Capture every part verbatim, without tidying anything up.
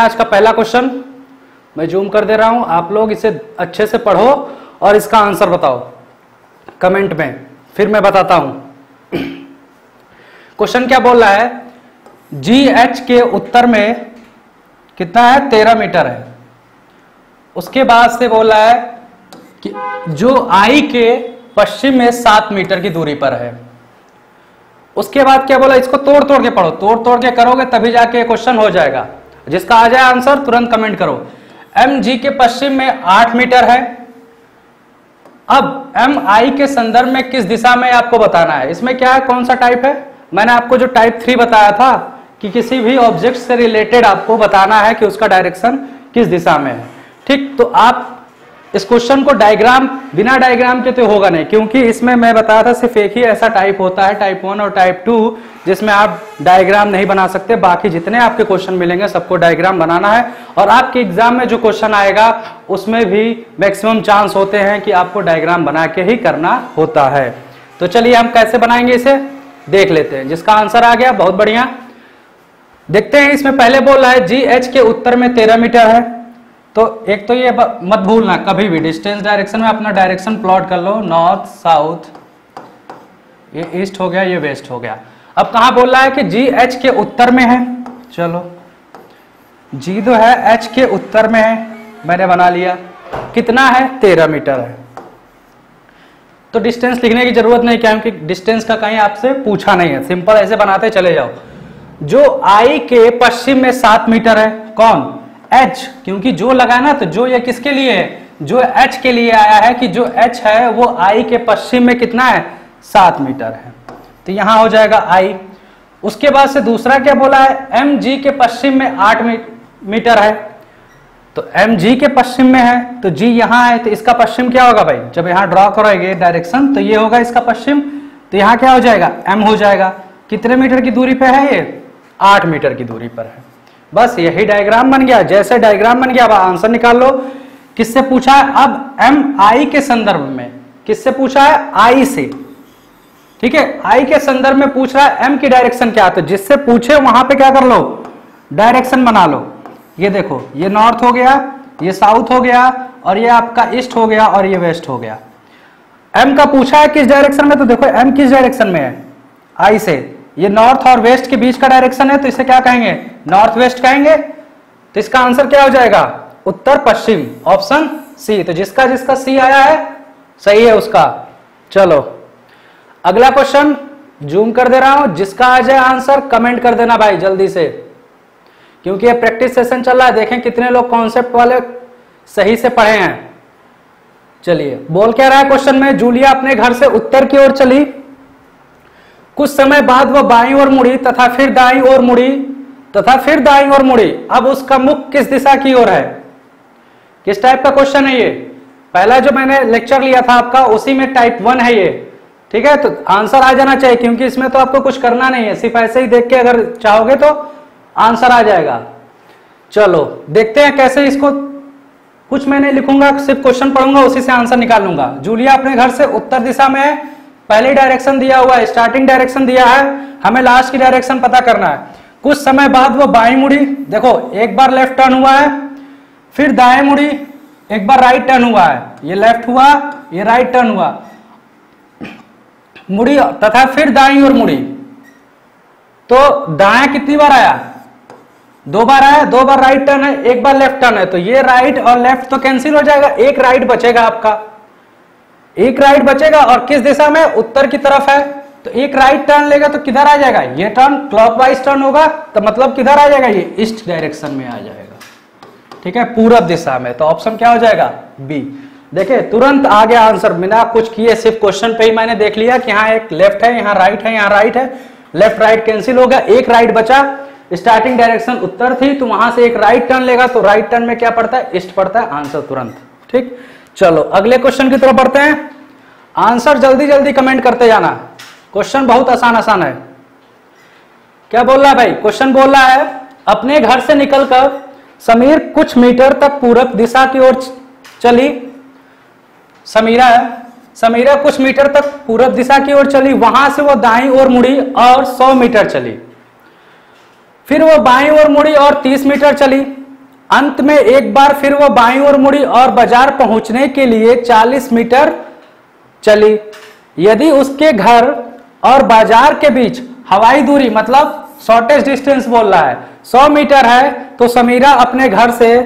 आज का पहला क्वेश्चन मैं जूम कर दे रहा हूं, आप लोग इसे अच्छे से पढ़ो और इसका आंसर बताओ कमेंट में, फिर मैं बताता हूं। क्वेश्चन क्या बोल रहा है, जी एच के उत्तर में कितना है, तेरह मीटर है। उसके बाद से बोल रहा है कि जो आई के पश्चिम में सात मीटर की दूरी पर है। उसके बाद क्या बोला, इसको तोड़ तोड़ के पढ़ो, तोड़ तोड़ के करोगे तभी जाके क्वेश्चन हो जाएगा। जिसका आ जाए आंसर तुरंत कमेंट करो। एम जी के पश्चिम में आठ मीटर है। अब एम आई के संदर्भ में किस दिशा में आपको बताना है। इसमें क्या है, कौन सा टाइप है, मैंने आपको जो टाइप थ्री बताया था कि किसी भी ऑब्जेक्ट से रिलेटेड आपको बताना है कि उसका डायरेक्शन किस दिशा में है। ठीक, तो आप इस क्वेश्चन को डायग्राम, बिना डायग्राम के तो होगा नहीं, क्योंकि इसमें मैं बताया था सिर्फ एक ही ऐसा टाइप होता है, टाइप वन और टाइप टू, जिसमें आप डायग्राम नहीं बना सकते। बाकी जितने आपके क्वेश्चन मिलेंगे सबको डायग्राम बनाना है, और आपके एग्जाम में जो क्वेश्चन आएगा उसमें भी मैक्सिमम चांस होते हैं कि आपको डायग्राम बना के ही करना होता है। तो चलिए हम कैसे बनाएंगे इसे देख लेते हैं। जिसका आंसर आ गया बहुत बढ़िया। देखते हैं, इसमें पहले बोल रहा है जी एच के उत्तर में तेरह मीटर है। तो एक तो ये मत भूलना कभी भी, डिस्टेंस डायरेक्शन में अपना डायरेक्शन प्लॉट कर लो, नॉर्थ साउथ, ये ईस्ट हो गया, ये वेस्ट हो गया। अब कहा बोल रहा है कि जी एच के उत्तर में है, चलो जी जो है एच के उत्तर में है, मैंने बना लिया, कितना है, तेरह मीटर है। तो डिस्टेंस लिखने की जरूरत नहीं, क्या क्योंकि डिस्टेंस का कहीं आपसे पूछा नहीं है, सिंपल ऐसे बनाते चले जाओ। जो आई के पश्चिम में सात मीटर है, कौन, एच, क्योंकि जो लगा ना, तो जो ये किसके लिए है, जो एच के लिए आया है कि जो एच है वो आई के पश्चिम में कितना है, सात मीटर है। तो यहां हो जाएगा I। उसके बाद से दूसरा क्या बोला है, M G के पश्चिम में आठ मीटर है। तो M G के पश्चिम में है, तो G यहां है, तो इसका पश्चिम क्या होगा भाई, जब यहां ड्रॉ करोगे डायरेक्शन तो ये होगा इसका पश्चिम, तो यहां क्या हो जाएगा, M हो जाएगा। कितने मीटर की दूरी पे है ये, आठ मीटर की दूरी पर है। बस यही डायग्राम बन गया। जैसे डायग्राम बन गया अब आंसर निकाल लो। किससे पूछा है, अब एम आई के संदर्भ में, किससे पूछा है, आई से, ठीक है, आई के संदर्भ में पूछ रहा है, एम की डायरेक्शन क्या है, तो जिससे पूछे वहां पे क्या कर लो, डायरेक्शन बना लो। ये देखो, ये नॉर्थ हो गया, ये साउथ हो गया, और ये आपका ईस्ट हो गया, और ये वेस्ट हो गया। एम का पूछा है किस डायरेक्शन में, तो देखो एम किस डायरेक्शन में है, आई से। ये नॉर्थ और वेस्ट के बीच का डायरेक्शन है, तो इसे क्या कहेंगे, नॉर्थ वेस्ट कहेंगे। तो इसका आंसर क्या हो जाएगा, उत्तर पश्चिम, ऑप्शन सी। तो जिसका जिसका सी आया है सही है उसका। चलो अगला क्वेश्चन जूम कर दे रहा हूं, जिसका आ जाए आंसर कमेंट कर देना भाई जल्दी से, क्योंकि ये प्रैक्टिस सेशन चल रहा है, देखें कितने लोग कॉन्सेप्ट वाले सही से पढ़े हैं। चलिए बोल क्या रहा है क्वेश्चन में, जूलिया अपने घर से उत्तर की ओर चली, कुछ समय बाद वह बाईं ओर मुड़ी तथा फिर दाईं ओर मुड़ी तथा फिर दाईं ओर मुड़ी, अब उसका मुख किस दिशा की ओर है। किस टाइप का क्वेश्चन है ये, पहला जो मैंने लेक्चर लिया था आपका उसी में टाइप वन है ये, ठीक है। तो आंसर आ जाना चाहिए, क्योंकि इसमें तो आपको कुछ करना नहीं है, सिर्फ ऐसे ही देख के अगर चाहोगे तो आंसर आ जाएगा। चलो देखते हैं कैसे इसको, कुछ मैंने लिखूंगा, सिर्फ क्वेश्चन पढ़ूंगा, उसी से आंसर निकाल लूंगा। जूलिया अपने घर से उत्तर दिशा में है, पहले डायरेक्शन दिया हुआ है, स्टार्टिंग डायरेक्शन दिया है, हमें लास्ट की डायरेक्शन पता करना है। कुछ समय बाद वो बाएं मुड़ी, देखो एक बार लेफ्ट टर्न हुआ है, फिर दाएं मुड़ी, एक बार राइट टर्न हुआ है, ये लेफ्ट हुआ, ये राइट टर्न हुआ, मुड़ी तथा फिर दाईं ओर मुड़ी। तो दाएं कितनी बार आया, दो बार आया, दो बार राइट टर्न है, एक बार लेफ्ट टर्न है, तो ये राइट और लेफ्ट तो कैंसिल हो जाएगा, एक राइट बचेगा आपका, एक राइट बचेगा, और किस दिशा में, उत्तर की तरफ है, तो एक राइट टर्न लेगा तो किधर आ जाएगा, ये टर्न क्लॉकवाइज टर्न होगा, तो मतलब किधर आ जाएगा, ये ईस्ट डायरेक्शन में आ जाएगा, ठीक है, पूरब दिशा में। तो ऑप्शन क्या हो जाएगा, बी। देखिये तुरंत आ गया आंसर, बिना कुछ किए, सिर्फ क्वेश्चन पे ही मैंने देख लिया कि यहाँ एक लेफ्ट है, यहाँ राइट है, यहाँ राइट है, लेफ्ट राइट कैंसिल होगा, एक राइट बचा, स्टार्टिंग डायरेक्शन उत्तर थी, तो वहां से एक राइट टर्न लेगा, तो राइट टर्न में क्या पड़ता है, ईस्ट पड़ता है, आंसर तुरंत, ठीक। चलो अगले क्वेश्चन की तरफ बढ़ते हैं, आंसर जल्दी जल्दी कमेंट करते जाना, क्वेश्चन बहुत आसान आसान है। क्या बोल रहा है भाई, क्वेश्चन बोल रहा है, अपने घर से निकलकर समीर कुछ मीटर तक पूरब दिशा की ओर चली, समीरा है, समीरा कुछ मीटर तक पूरब दिशा की ओर चली, वहां से वो दाईं ओर मुड़ी और सौ मीटर चली, फिर वो बाईं ओर मुड़ी और तीस मीटर चली, अंत में एक बार फिर वह बाईं ओर मुड़ी और बाजार पहुंचने के लिए चालीस मीटर चली। यदि उसके घर और बाजार के बीच हवाई दूरी, मतलब शॉर्टेस्ट डिस्टेंस बोल रहा है, सौ मीटर है, तो समीरा अपने घर से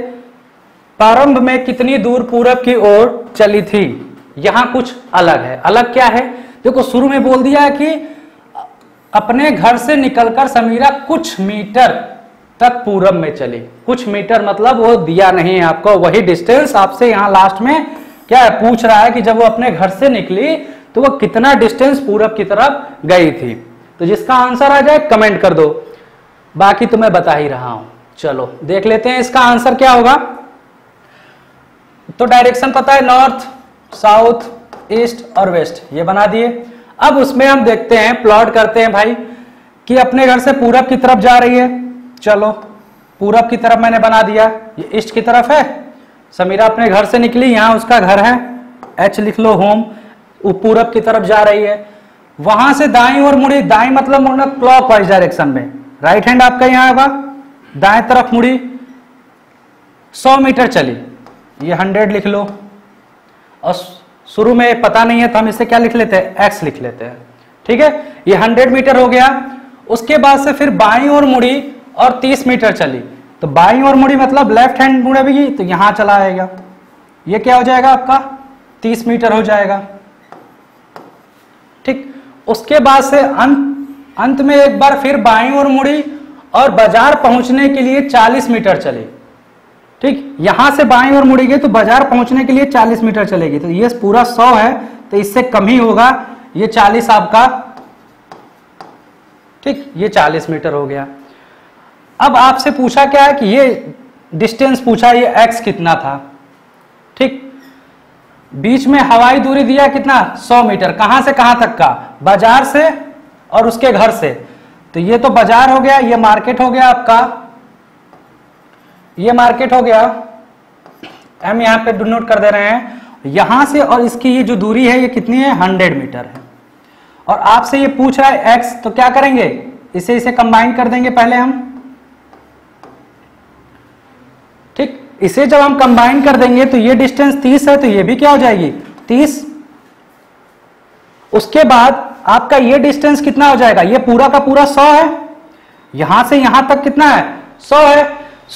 प्रारंभ में कितनी दूर पूरब की ओर चली थी। यहां कुछ अलग है। अलग क्या है? देखो, शुरू में बोल दिया है कि अपने घर से निकलकर समीरा कुछ मीटर तक पूरब में चली। कुछ मीटर मतलब वो दिया नहीं है आपको, वही डिस्टेंस आपसे यहाँ लास्ट में क्या है? पूछ रहा है कि जब वो अपने घर से निकली तो वो कितना डिस्टेंस पूरब की तरफ गई थी। तो जिसका आंसर आ जाए कमेंट कर दो, बाकी तो मैं बता ही रहा हूं। चलो देख लेते हैं इसका आंसर क्या होगा। तो डायरेक्शन पता है, नॉर्थ, साउथ, ईस्ट और वेस्ट, ये बना दिए। अब उसमें हम देखते हैं, प्लॉट करते हैं भाई कि अपने घर से पूरब की तरफ जा रही है। चलो पूरब की तरफ मैंने बना दिया, ये ईस्ट की तरफ है। समीरा अपने घर से निकली, यहाँ उसका घर है, एच लिख लो, होम। वो पूरब की तरफ जा रही है, वहां से दाईं ओर मुड़ी। दाईं मतलब मुड़ना क्लॉकवाइज डायरेक्शन में, राइट हैंड आपका यहाँ होगा। दाएं तरफ मुड़ी, सौ मीटर चली, ये हंड्रेड लिख लो। और शुरू में पता नहीं है तो हम इसे क्या लिख लेते हैं? एक्स लिख लेते हैं, ठीक है। ये हंड्रेड मीटर हो गया। उसके बाद से फिर बाईं ओर मुड़ी और तीस मीटर चली। तो बाईं ओर मुड़ी मतलब लेफ्ट हैंड मुड़ेगी, तो यहां चला आएगा। ये क्या हो जाएगा आपका? तीस मीटर हो जाएगा, ठीक। उसके बाद से अंत अंत में एक बार फिर बाईं ओर मुड़ी और बाजार पहुंचने के लिए चालीस मीटर चली, ठीक। यहां से बाईं ओर मुड़ेगी तो बाजार पहुंचने के लिए चालीस मीटर चलेगी। तो ये पूरा सौ है तो इससे कम ही होगा, ये चालीस आपका, ठीक। ये चालीस मीटर हो गया। अब आपसे पूछा क्या है कि ये डिस्टेंस पूछा, ये एक्स कितना था, ठीक। बीच में हवाई दूरी दिया कितना? सौ मीटर। कहां से कहां तक का? बाजार से और उसके घर से। तो ये तो बाजार हो गया, ये मार्केट हो गया आपका, ये मार्केट हो गया, हम यहां पे नोट कर दे रहे हैं। यहां से और इसकी ये जो दूरी है ये कितनी है? हंड्रेड मीटर है। और आपसे ये पूछ रहा है एक्स, तो क्या करेंगे? इसे इसे कंबाइन कर देंगे पहले हम, ठीक। इसे जब हम कंबाइन कर देंगे तो ये डिस्टेंस तीस है, तो ये भी क्या हो जाएगी? तीस। उसके बाद आपका ये डिस्टेंस कितना हो जाएगा? ये पूरा का पूरा सौ है, यहां से यहां तक कितना है? सौ है।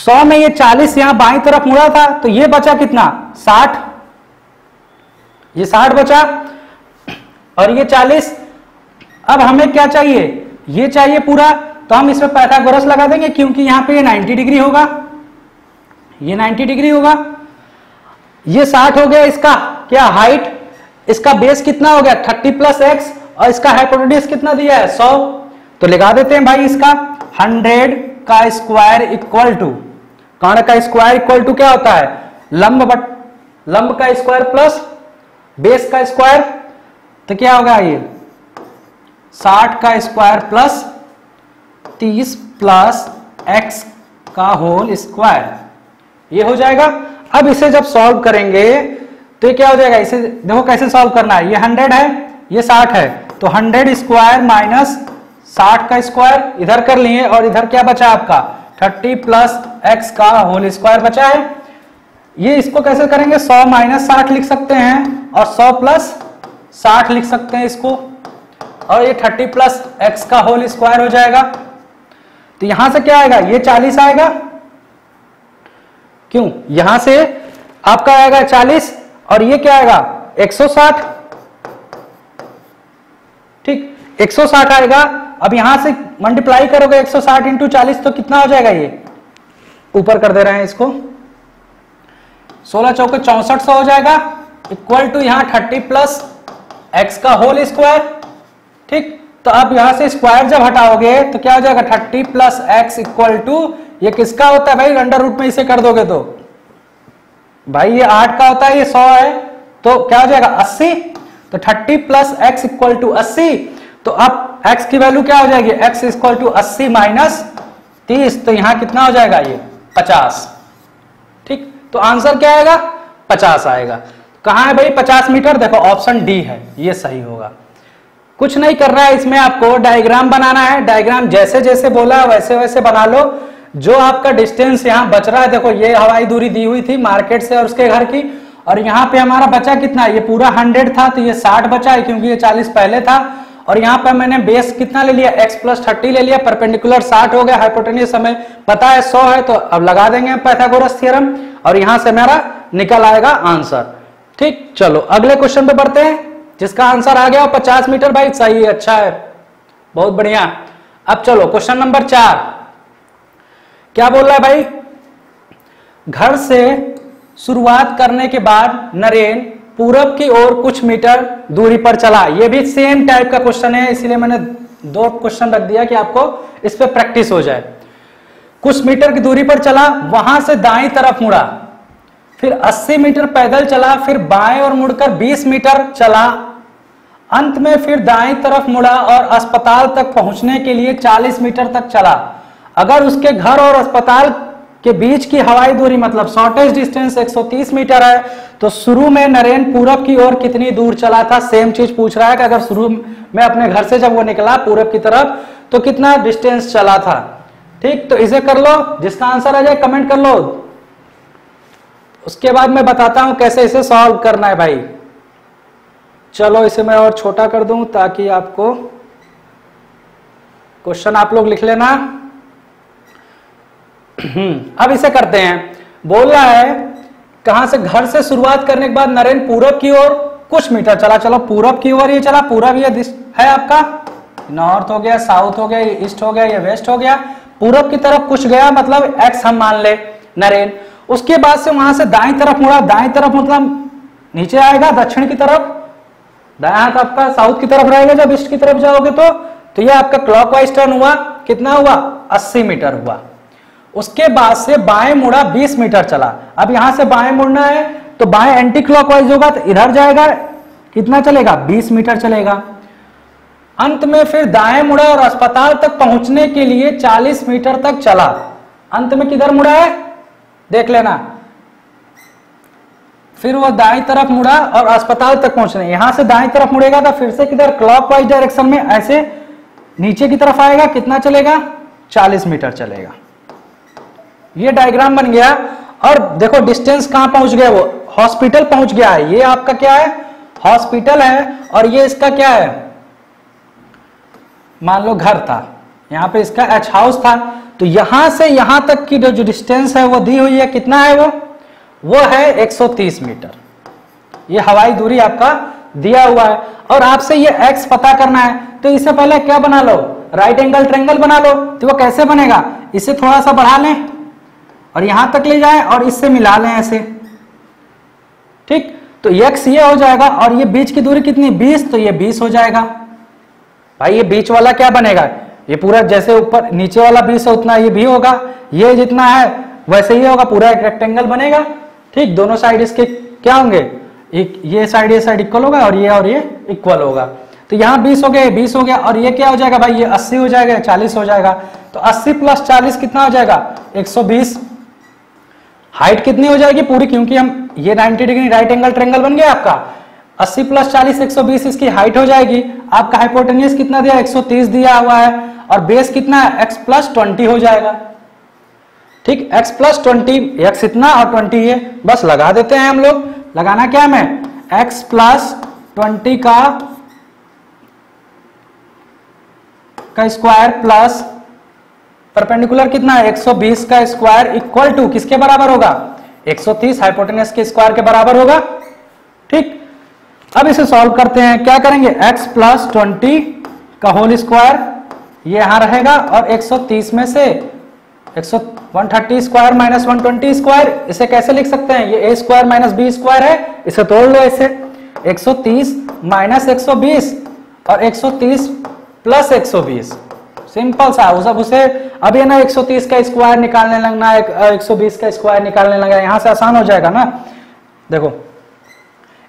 सौ में ये चालीस यहां बाईं तरफ मुड़ा था, तो ये बचा कितना? साठ। ये साठ बचा और ये चालीस। अब हमें क्या चाहिए? ये चाहिए पूरा, तो हम इसमें पाइथागोरस लगा देंगे, क्योंकि यहां पे ये नब्बे डिग्री होगा, ये नब्बे डिग्री होगा। ये साठ हो गया इसका क्या? हाइट। इसका बेस कितना हो गया? तीस प्लस एक्स। और इसका हाइपोटेन्यूज कितना दिया है? सौ। तो लगा देते हैं भाई इसका, हंड्रेड का स्क्वायर इक्वल टू, कर्ण का स्क्वायर इक्वल टू क्या होता है? लंब बट लंब का स्क्वायर प्लस बेस का स्क्वायर। तो क्या होगा ये? साठ का स्क्वायर प्लस तीस प्लस एक्स का होल स्क्वायर, ये हो जाएगा। अब इसे जब सॉल्व करेंगे तो क्या हो जाएगा? इसे देखो कैसे सॉल्व करना है। ये हंड्रेड है, ये साठ है, तो हंड्रेड स्क्वायर माइनस साठ का स्क्वायर इधर कर लिए, और इधर क्या बचा आपका? तीस प्लस एक्स का होल स्क्वायर बचा है। ये इसको कैसे करेंगे? सौ माइनस साठ लिख सकते हैं, और सौ प्लस साठ लिख सकते हैं इसको, और ये तीस प्लस एक्स का होल स्क्वायर हो जाएगा। तो यहां से क्या आएगा? ये चालीस आएगा, क्यों? यहां से आपका आएगा चालीस, और ये क्या आएगा? एक सौ साठ, ठीक, एक सौ साठ आएगा। अब यहां से मल्टीप्लाई करोगे एक सौ साठ इंटू चालीस, तो कितना हो जाएगा? ये ऊपर कर दे रहे हैं इसको, सोलह चौके चौसठ सौ हो जाएगा, इक्वल टू यहां तीस प्लस एक्स का होल स्क्वायर, ठीक। तो अब यहां से स्क्वायर जब हटाओगे तो क्या हो जाएगा? तीस प्लस एक्स इक्वल टू, ये किसका होता है भाई? अंडर रूट में इसे कर दोगे तो भाई ये आठ का होता है, ये सौ है, तो क्या हो जाएगा? अस्सी। तो तीस प्लस एक्स इक्वल टू अस्सी। तो अब x की वैल्यू क्या हो जाएगी? x इक्वल टू अस्सी माइनस तीस, तो यहां कितना हो जाएगा? ये पचास, ठीक। तो आंसर क्या आएगा? पचास आएगा। कहां है भाई पचास मीटर? देखो ऑप्शन डी है, ये सही होगा। कुछ नहीं करना है इसमें, आपको डायग्राम बनाना है। डायग्राम जैसे जैसे बोला वैसे वैसे बना लो। जो आपका डिस्टेंस यहाँ बच रहा है, देखो ये हवाई दूरी दी हुई थी मार्केट से और उसके घर की, और यहाँ पे हमारा बचा कितना है, ये पूरा हंड्रेड था तो ये साठ बचा है क्योंकि ये चालीस पहले था। और यहाँ पे मैंने बेस कितना ले लिया, एक्स प्लस थर्टी ले लिया, परपेंडिकुलर साठ हो गया, हाइपोटेन्यूस हमें पता है सौ है, तो अब लगा देंगे पाइथागोरस थ्योरम और यहाँ से मेरा निकल आएगा आंसर। ठीक, चलो अगले क्वेश्चन पे बढ़ते हैं जिसका आंसर आ गया पचास मीटर। भाई सही है, अच्छा है, बहुत बढ़िया। अब चलो क्वेश्चन नंबर चार, क्या बोल रहा है भाई, घर से शुरुआत करने के बाद नरेन पूरब की ओर कुछ मीटर दूरी पर चला। यह भी सेम टाइप का क्वेश्चन है, इसीलिए मैंने दो क्वेश्चन रख दिया कि आपको इस पे प्रैक्टिस हो जाए। कुछ मीटर की दूरी पर चला, वहां से दाईं तरफ मुड़ा, फिर अस्सी मीटर पैदल चला, फिर बाएं और मुड़कर बीस मीटर चला, अंत में फिर दाएं तरफ मुड़ा और अस्पताल तक पहुंचने के लिए चालीस मीटर तक चला। अगर उसके घर और अस्पताल के बीच की हवाई दूरी मतलब शॉर्टेस्ट डिस्टेंस एक सौ तीस मीटर है तो शुरू में नरेन पूरब की ओर कितनी दूर चला था। सेम चीज पूछ रहा है कि अगर शुरू में अपने घर से जब वो निकला पूरब की तरफ तो कितना डिस्टेंस चला था। ठीक, तो इसे कर लो, जिसका आंसर आ जाए कमेंट कर लो, उसके बाद मैं बताता हूं कैसे इसे सॉल्व करना है भाई। चलो इसे मैं और छोटा कर दूं ताकि आपको क्वेश्चन आप लोग लिख लेना। अब इसे करते हैं, बोल रहा है कहां से, घर से शुरुआत करने के बाद नरेन पूरब की ओर कुछ मीटर चला। चलो पूरब की ओर ये चला, पूरब ये है आपका नॉर्थ हो गया, साउथ हो गया, ये ईस्ट हो गया, ये वेस्ट हो गया। पूरब की तरफ कुछ गया मतलब एक्स हम मान ले नरेन। उसके बाद से वहां से दाएं तरफ मुड़ा, दाएं तरफ मतलब नीचे आएगा दक्षिण की तरफ, दाया हाथ आपका साउथ की तरफ रहेगा। जब ईस्ट की तरफ जाओगे तो तो ये आपका क्लॉकवाइज टर्न हुआ, कितना हुआ अस्सी मीटर हुआ। उसके बाद से बाएं मुड़ा बीस मीटर चला। अब यहां से बाएं मुड़ना है तो बाएं एंटी क्लॉकवाइज होगा तो इधर जाएगा, कितना चलेगा बीस मीटर चलेगा। अंत में फिर दाएं मुड़ा और अस्पताल तक पहुंचने के लिए चालीस मीटर तक चला। अंत में किधर मुड़ा है देख लेना, फिर वो दाएं तरफ मुड़ा और अस्पताल तक पहुंचने, यहां से दाएं तरफ मुड़ेगा तो फिर से किधर क्लॉकवाइज डायरेक्शन में ऐसे नीचे की तरफ आएगा, कितना चलेगा चालीस मीटर चलेगा। ये डायग्राम बन गया। और देखो डिस्टेंस कहां पहुंच गया, वो हॉस्पिटल पहुंच गया है। ये आपका क्या है हॉस्पिटल है और ये इसका क्या है मान लो घर था, यहां पे इसका एच हाउस था। तो यहां से यहां तक की जो डिस्टेंस है वो दी हुई है, कितना है वो वो है एक सौ तीस मीटर। ये हवाई दूरी आपका दिया हुआ है और आपसे ये x पता करना है। तो इससे पहले क्या बना लो, राइट एंगल ट्रायंगल बना लो। तो वो कैसे बनेगा, इसे थोड़ा सा बढ़ा लें और यहां तक ले जाए और इससे मिला लें ऐसे। ठीक, तो x ये हो जाएगा और ये बीच की दूरी कितनी बीस, तो ये बीस हो जाएगा। भाई ये बीच वाला क्या बनेगा, ये पूरा जैसे ऊपर नीचे वाला बीस है उतना ये भी होगा, ये जितना है वैसे ही होगा, पूरा एक रेक्टेंगल बनेगा। ठीक, दोनों साइड इसके क्या होंगे, एक ये साइड ये साइड इक्वल होगा और ये और ये इक्वल होगा। तो यहाँ बीस हो गया, बीस हो गया और ये क्या हो जाएगा भाई, ये अस्सी हो जाएगा, चालीस हो जाएगा। तो अस्सी प्लस चालीस कितना हो जाएगा एक सौ बीस। हाइट कितनी हो जाएगी पूरी, क्योंकि हम ये ninety degree right angle triangle बन गया आपका। अस्सी प्लस चालीस एक सौ बीस इसकी हाइट हो जाएगी। आपका हाइपोटेन्यूस कितना दिया एक सौ तीस दिया हुआ है और बेस कितना है एक्स प्लस ट्वेंटी हो जाएगा। ठीक, x प्लस ट्वेंटी, एक्स इतना और ट्वेंटी ये बस लगा देते हैं हम लोग। लगाना क्या है, मैं x प्लस ट्वेंटी का का स्क्वायर प्लस परपेंडिकुलर कितना है एक सौ बीस का स्क्वायर इक्वल टू किसके बराबर होगा एक सौ तीस हाइपोटेनस के स्क्वायर के बराबर होगा। ठीक, अब इसे सॉल्व करते हैं। क्या करेंगे x प्लस ट्वेंटी का होल स्क्वायर ये यहां रहेगा और एक सौ तीस में से एक सौ तीस स्क्वायर माइनस एक सौ बीस स्क्वायर, इसे कैसे लिख सकते हैं, ये a square minus b square है, इसे तोड़ लो इससे। एक सौ तीस माइनस एक सौ बीस और एक सौ तीस प्लस एक सौ बीस, सिंपल सा सब। उसे अब ये ना एक सौ तीस का स्क्वायर निकालने लगना है, एक सौ बीस का स्क्वायर निकालने लगना है, यहां से आसान हो जाएगा ना। देखो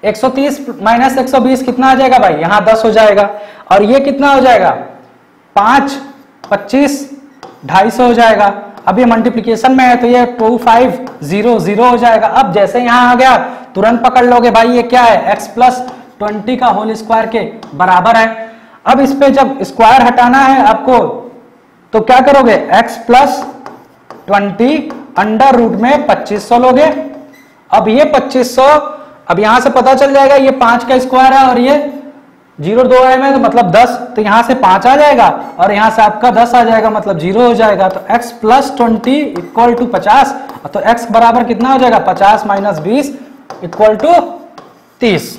एक सौ तीस माइनस एक सौ बीस कितना आ जाएगा भाई, यहां दस हो जाएगा और ये कितना हो जाएगा पांच, पच्चीस, ढाई सौ हो जाएगा। अब ये मल्टीप्लीकेशन में है तो ये टू फाइव जीरो जीरो हो जाएगा। अब जैसे यहाँ आ गया तुरंत पकड़ लोगे भाई ये क्या है x प्लस ट्वेंटी का होल स्क्वायर के बराबर है। अब इस पे जब स्क्वायर हटाना है आपको तो क्या करोगे x plus twenty under root में पच्चीस सौ लोगे। अब ये पच्चीस सौ, अब यहां से पता चल जाएगा ये पांच का स्क्वायर है और ये जीरो दो है में तो मतलब दस, तो यहां से पांच आ जाएगा और यहां से आपका दस आ जाएगा मतलब जीरो हो जाएगा। तो x plus twenty equal to पचास, तो x बराबर कितना हो जाएगा पचास माइनस बीस इक्वल टू तीस।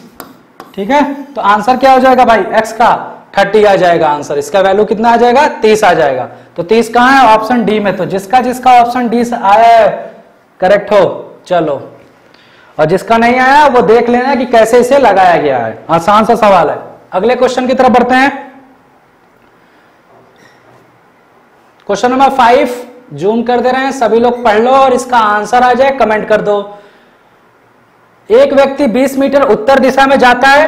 ठीक है, तो आंसर क्या हो जाएगा भाई x का तीस आ जाएगा आंसर, इसका वैल्यू कितना आ जाएगा तीस आ जाएगा। तो तीस कहाँ है ऑप्शन डी में, तो जिसका जिसका ऑप्शन डी से आया है करेक्ट हो चलो, और जिसका नहीं आया वो देख लेना कि कैसे इसे लगाया गया है, आसान सा सवाल है। अगले क्वेश्चन की तरफ बढ़ते हैं। क्वेश्चन नंबर फाइव, जूम कर दे रहे हैं, सभी लोग पढ़ लो और इसका आंसर आ जाए कमेंट कर दो। एक व्यक्ति बीस मीटर उत्तर दिशा में जाता है,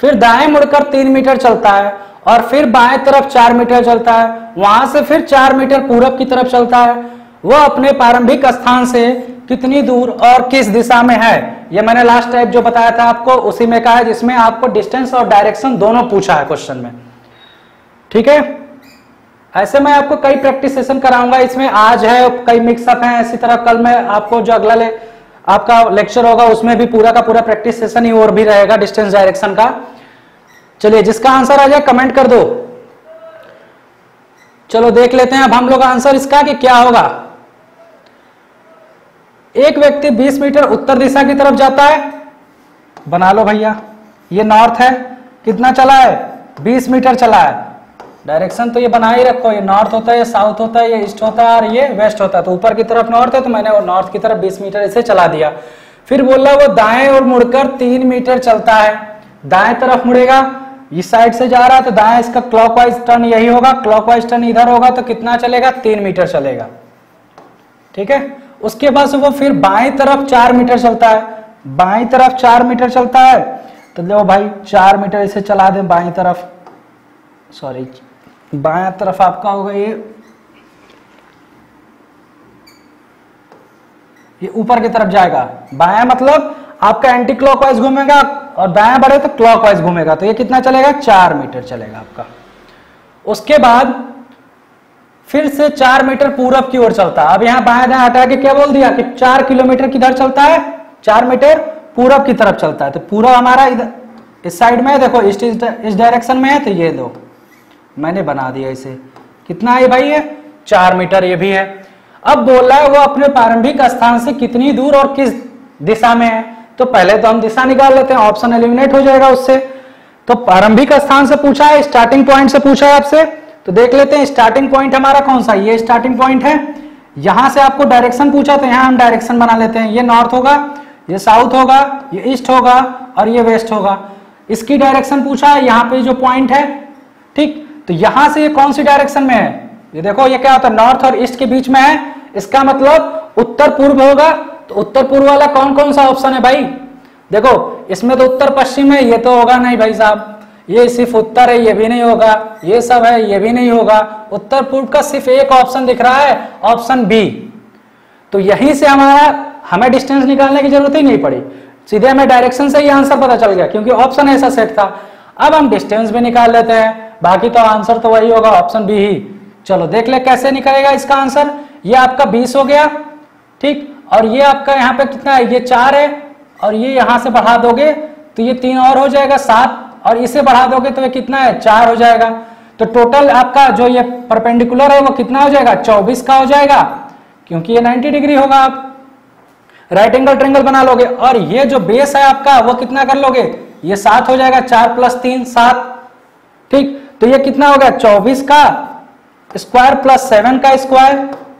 फिर दाएं मुड़कर तीन मीटर चलता है और फिर बाएं तरफ चार मीटर चलता है, वहां से फिर चार मीटर पूरब की तरफ चलता है। वह अपने प्रारंभिक स्थान से कितनी दूर और किस दिशा में है? यह मैंने लास्ट टाइप जो बताया था आपको उसी में कहा है, जिसमें आपको डिस्टेंस और डायरेक्शन दोनों पूछा है क्वेश्चन में। ठीक है, ऐसे मैं आपको कई प्रैक्टिस सेशन कराऊंगा, इसमें आज है कई मिक्सअप है, इसी तरह कल मैं आपको जो अगला ले आपका लेक्चर होगा उसमें भी पूरा का पूरा प्रैक्टिस सेशन ही और भी रहेगा डिस्टेंस डायरेक्शन का। चलिए, जिसका आंसर आ जाए कमेंट कर दो। चलो देख लेते हैं अब हम लोग आंसर इसका कि क्या होगा। एक व्यक्ति बीस मीटर उत्तर दिशा की तरफ जाता है, बना लो भैया ये नॉर्थ है, कितना चला है बीस मीटर चला है, डायरेक्शन तो ये बना ही रखो, ये नॉर्थ होता है, ये साउथ होता है, ये ईस्ट होता है और ये वेस्ट होता है। तो ऊपर की तरफ नॉर्थ है तो मैंने वो नॉर्थ की तरफ बीस मीटर इसे चला दिया। फिर बोला वो दाएं और मुड़कर तीन मीटर चलता है, दाएं तरफ मुड़ेगा, इस साइड से जा रहा है तो दाएं इसका क्लॉकवाइज टर्न यही होगा, क्लॉकवाइज टर्न इधर होगा तो कितना चलेगा तीन मीटर चलेगा। ठीक है, उसके बाद वो फिर बाएं तरफ चार मीटर चलता है, बाएं तरफ चार मीटर चलता है तो देखो भाई चार मीटर इसे चला दें बाएं तरफ, सॉरी बाएं तरफ आपका होगा ये ये ऊपर की तरफ जाएगा, बाया मतलब आपका एंटी क्लॉकवाइज घूमेगा और दाएं बढ़े तो क्लॉकवाइज घूमेगा, तो ये कितना चलेगा चार मीटर चलेगा आपका। उसके बाद फिर से चार मीटर पूरब की ओर चलता है, अब यहाँ बाएं दाएं हटा के क्या बोल दिया कि चार किलोमीटर किधर चलता है चार मीटर पूरब की तरफ चलता है। तो पूरब हमारा इधर इस साइड में है, देखो इस इस डायरेक्शन में है तो ये दो मैंने बना दिया इसे, कितना है भाई ये चार मीटर ये भी है। अब बोला है वो अपने प्रारंभिक स्थान से कितनी दूर और किस दिशा में है, तो पहले तो हम दिशा निकाल लेते हैं, ऑप्शन एलिमिनेट हो जाएगा उससे। तो प्रारंभिक स्थान से पूछा है, स्टार्टिंग पॉइंट से पूछा है आपसे, तो देख लेते हैं स्टार्टिंग पॉइंट हमारा कौन सा, ये स्टार्टिंग पॉइंट है। यहां से आपको डायरेक्शन पूछा तो यहां हम डायरेक्शन बना लेते हैं, ये नॉर्थ होगा, ये साउथ होगा, ये ईस्ट होगा और ये वेस्ट होगा। इसकी डायरेक्शन पूछा है यहाँ पे जो पॉइंट है, ठीक, तो यहां से ये कौन सी डायरेक्शन में है, ये देखो ये क्या होता है नॉर्थ और ईस्ट के बीच में है, इसका मतलब उत्तर पूर्व होगा। तो उत्तर पूर्व वाला कौन कौन सा ऑप्शन है भाई, देखो इसमें तो उत्तर पश्चिम है ये तो होगा नहीं भाई साहब, ये सिर्फ उत्तर है ये भी नहीं होगा, ये सब है ये भी नहीं होगा, उत्तर पूर्व का सिर्फ एक ऑप्शन दिख रहा है ऑप्शन बी। तो यहीं से हमारा हमें डिस्टेंस निकालने की जरूरत ही नहीं पड़ी, सीधे हमें डायरेक्शन से ही आंसर पता चल गया क्योंकि ऑप्शन ऐसा सेट था। अब हम डिस्टेंस भी निकाल लेते हैं, बाकी तो आंसर तो वही होगा ऑप्शन बी ही। चलो देख ले कैसे निकलेगा इसका आंसर, ये आपका बीस हो गया, ठीक, और ये आपका यहाँ पे कितना है ये चार है और ये यहाँ से बढ़ा दोगे तो ये तीन और हो जाएगा सात, और इसे बढ़ा दोगे तो ये कितना है चार हो जाएगा। तो टोटल आपका जो ये परपेंडिकुलर है वो कितना हो जाएगा चौबीस का हो जाएगा, क्योंकि ये नब्बे डिग्री होगा, आप राइट एंगल ट्रेंगल बना लोगे। और ये जो बेस है आपका वो कितना कर लोगे, ये सात हो जाएगा, चार प्लस तीन सात, ठीक, तो ये कितना हो गया चौबीस का स्क्वायर प्लस सेवन का स्क्वायर,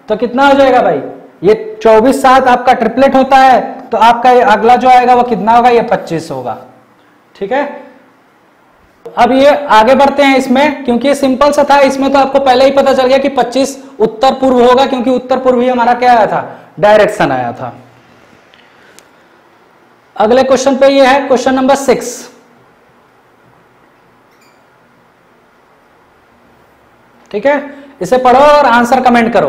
तो कितना हो जाएगा भाई ये चौबीस सात आपका ट्रिपलेट होता है, तो आपका ये अगला जो आएगा वो कितना होगा ये पच्चीस होगा। ठीक है, अब ये आगे बढ़ते हैं इसमें, क्योंकि ये सिंपल सा था, इसमें तो आपको पहले ही पता चल गया कि पच्चीस उत्तर पूर्व होगा क्योंकि उत्तर पूर्व ही हमारा क्या आया था डायरेक्शन आया था। अगले क्वेश्चन पे ये है क्वेश्चन नंबर सिक्स। ठीक है, इसे पढ़ो और आंसर कमेंट करो।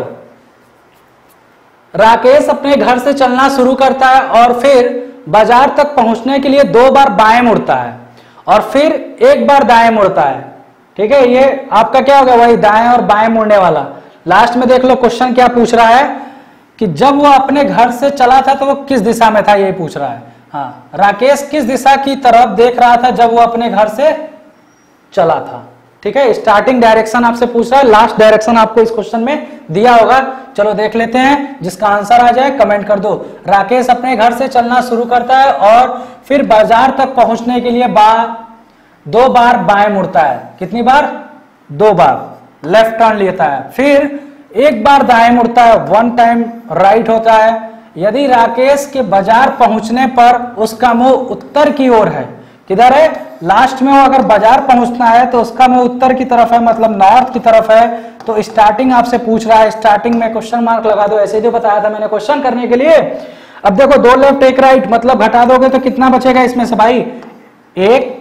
राकेश अपने घर से चलना शुरू करता है और फिर बाजार तक पहुंचने के लिए दो बार बाएं मुड़ता है और फिर एक बार दाएं मुड़ता है। ठीक है, ये आपका क्या होगा वही दाएं और बाएं मुड़ने वाला। लास्ट में देख लो क्वेश्चन क्या पूछ रहा है कि जब वो अपने घर से चला था तो वो किस दिशा में था, यही पूछ रहा है। हाँ, राकेश किस दिशा की तरफ देख रहा था जब वो अपने घर से चला था। ठीक है, स्टार्टिंग डायरेक्शन आपसे पूछ रहा है, लास्ट डायरेक्शन आपको इस क्वेश्चन में दिया होगा। चलो देख लेते हैं, जिसका आंसर आ जाए कमेंट कर दो। राकेश अपने घर से चलना शुरू करता है और फिर बाजार तक पहुंचने के लिए बा दो बार बाएं मुड़ता है। कितनी बार? दो बार लेफ्ट टर्न लेता है, फिर एक बार दाएं मुड़ता है, वन टाइम राइट होता है। यदि राकेश के बाजार पहुंचने पर उसका मुंह उत्तर की ओर है, किधर है? लास्ट में वो अगर बाजार पहुंचना है तो उसका मुंह उत्तर की तरफ है, मतलब नॉर्थ की तरफ है। तो स्टार्टिंग आपसे पूछ रहा है, स्टार्टिंग में क्वेश्चन मार्क लगा दो, ऐसे जो बताया था मैंने क्वेश्चन करने के लिए। अब देखो दो लेफ्ट एक राइट, मतलब घटा दोगे तो कितना बचेगा इसमें से भाई? एक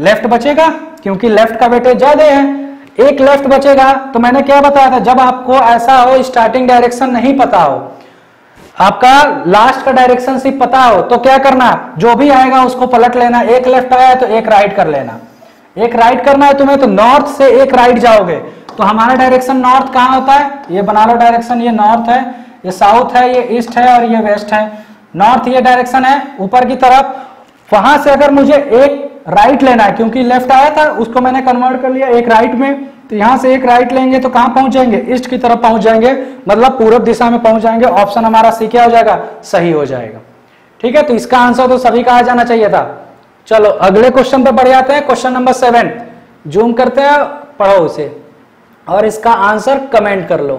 लेफ्ट बचेगा, क्योंकि लेफ्ट का वेटेज ज्यादा है, एक लेफ्ट बचेगा। तो मैंने क्या बताया था, जब आपको ऐसा हो स्टार्टिंग डायरेक्शन नहीं पता हो, आपका लास्ट का डायरेक्शन सिर्फ पता हो, तो क्या करना, जो भी आएगा उसको पलट लेना। एक लेफ्ट आया तो एक राइट कर लेना, एक राइट करना है तुम्हें तो नॉर्थ से एक राइट जाओगे। तो हमारा डायरेक्शन नॉर्थ कहाँ होता है? ये बना लो डायरेक्शन, ये नॉर्थ है, ये साउथ है, ये ईस्ट है और ये वेस्ट है। नॉर्थ ये डायरेक्शन है ऊपर की तरफ, वहां से अगर मुझे एक राइट right लेना है, क्योंकि लेफ्ट आया था उसको मैंने कन्वर्ट कर लिया एक राइट right में, तो यहां से एक राइट right लेंगे तो कहां पहुंच जाएंगे? ईस्ट की तरफ पहुंच जाएंगे, मतलब पूर्व दिशा में पहुंच जाएंगे। ऑप्शन हमारा सी क्या हो जाएगा? सही हो जाएगा। ठीक है, तो इसका आंसर तो सभी का आ जाना चाहिए था। चलो अगले क्वेश्चन पे बढ़ जाते हैं, क्वेश्चन नंबर सेवन। जूम करते हैं, पढ़ो उसे और इसका आंसर कमेंट कर लो।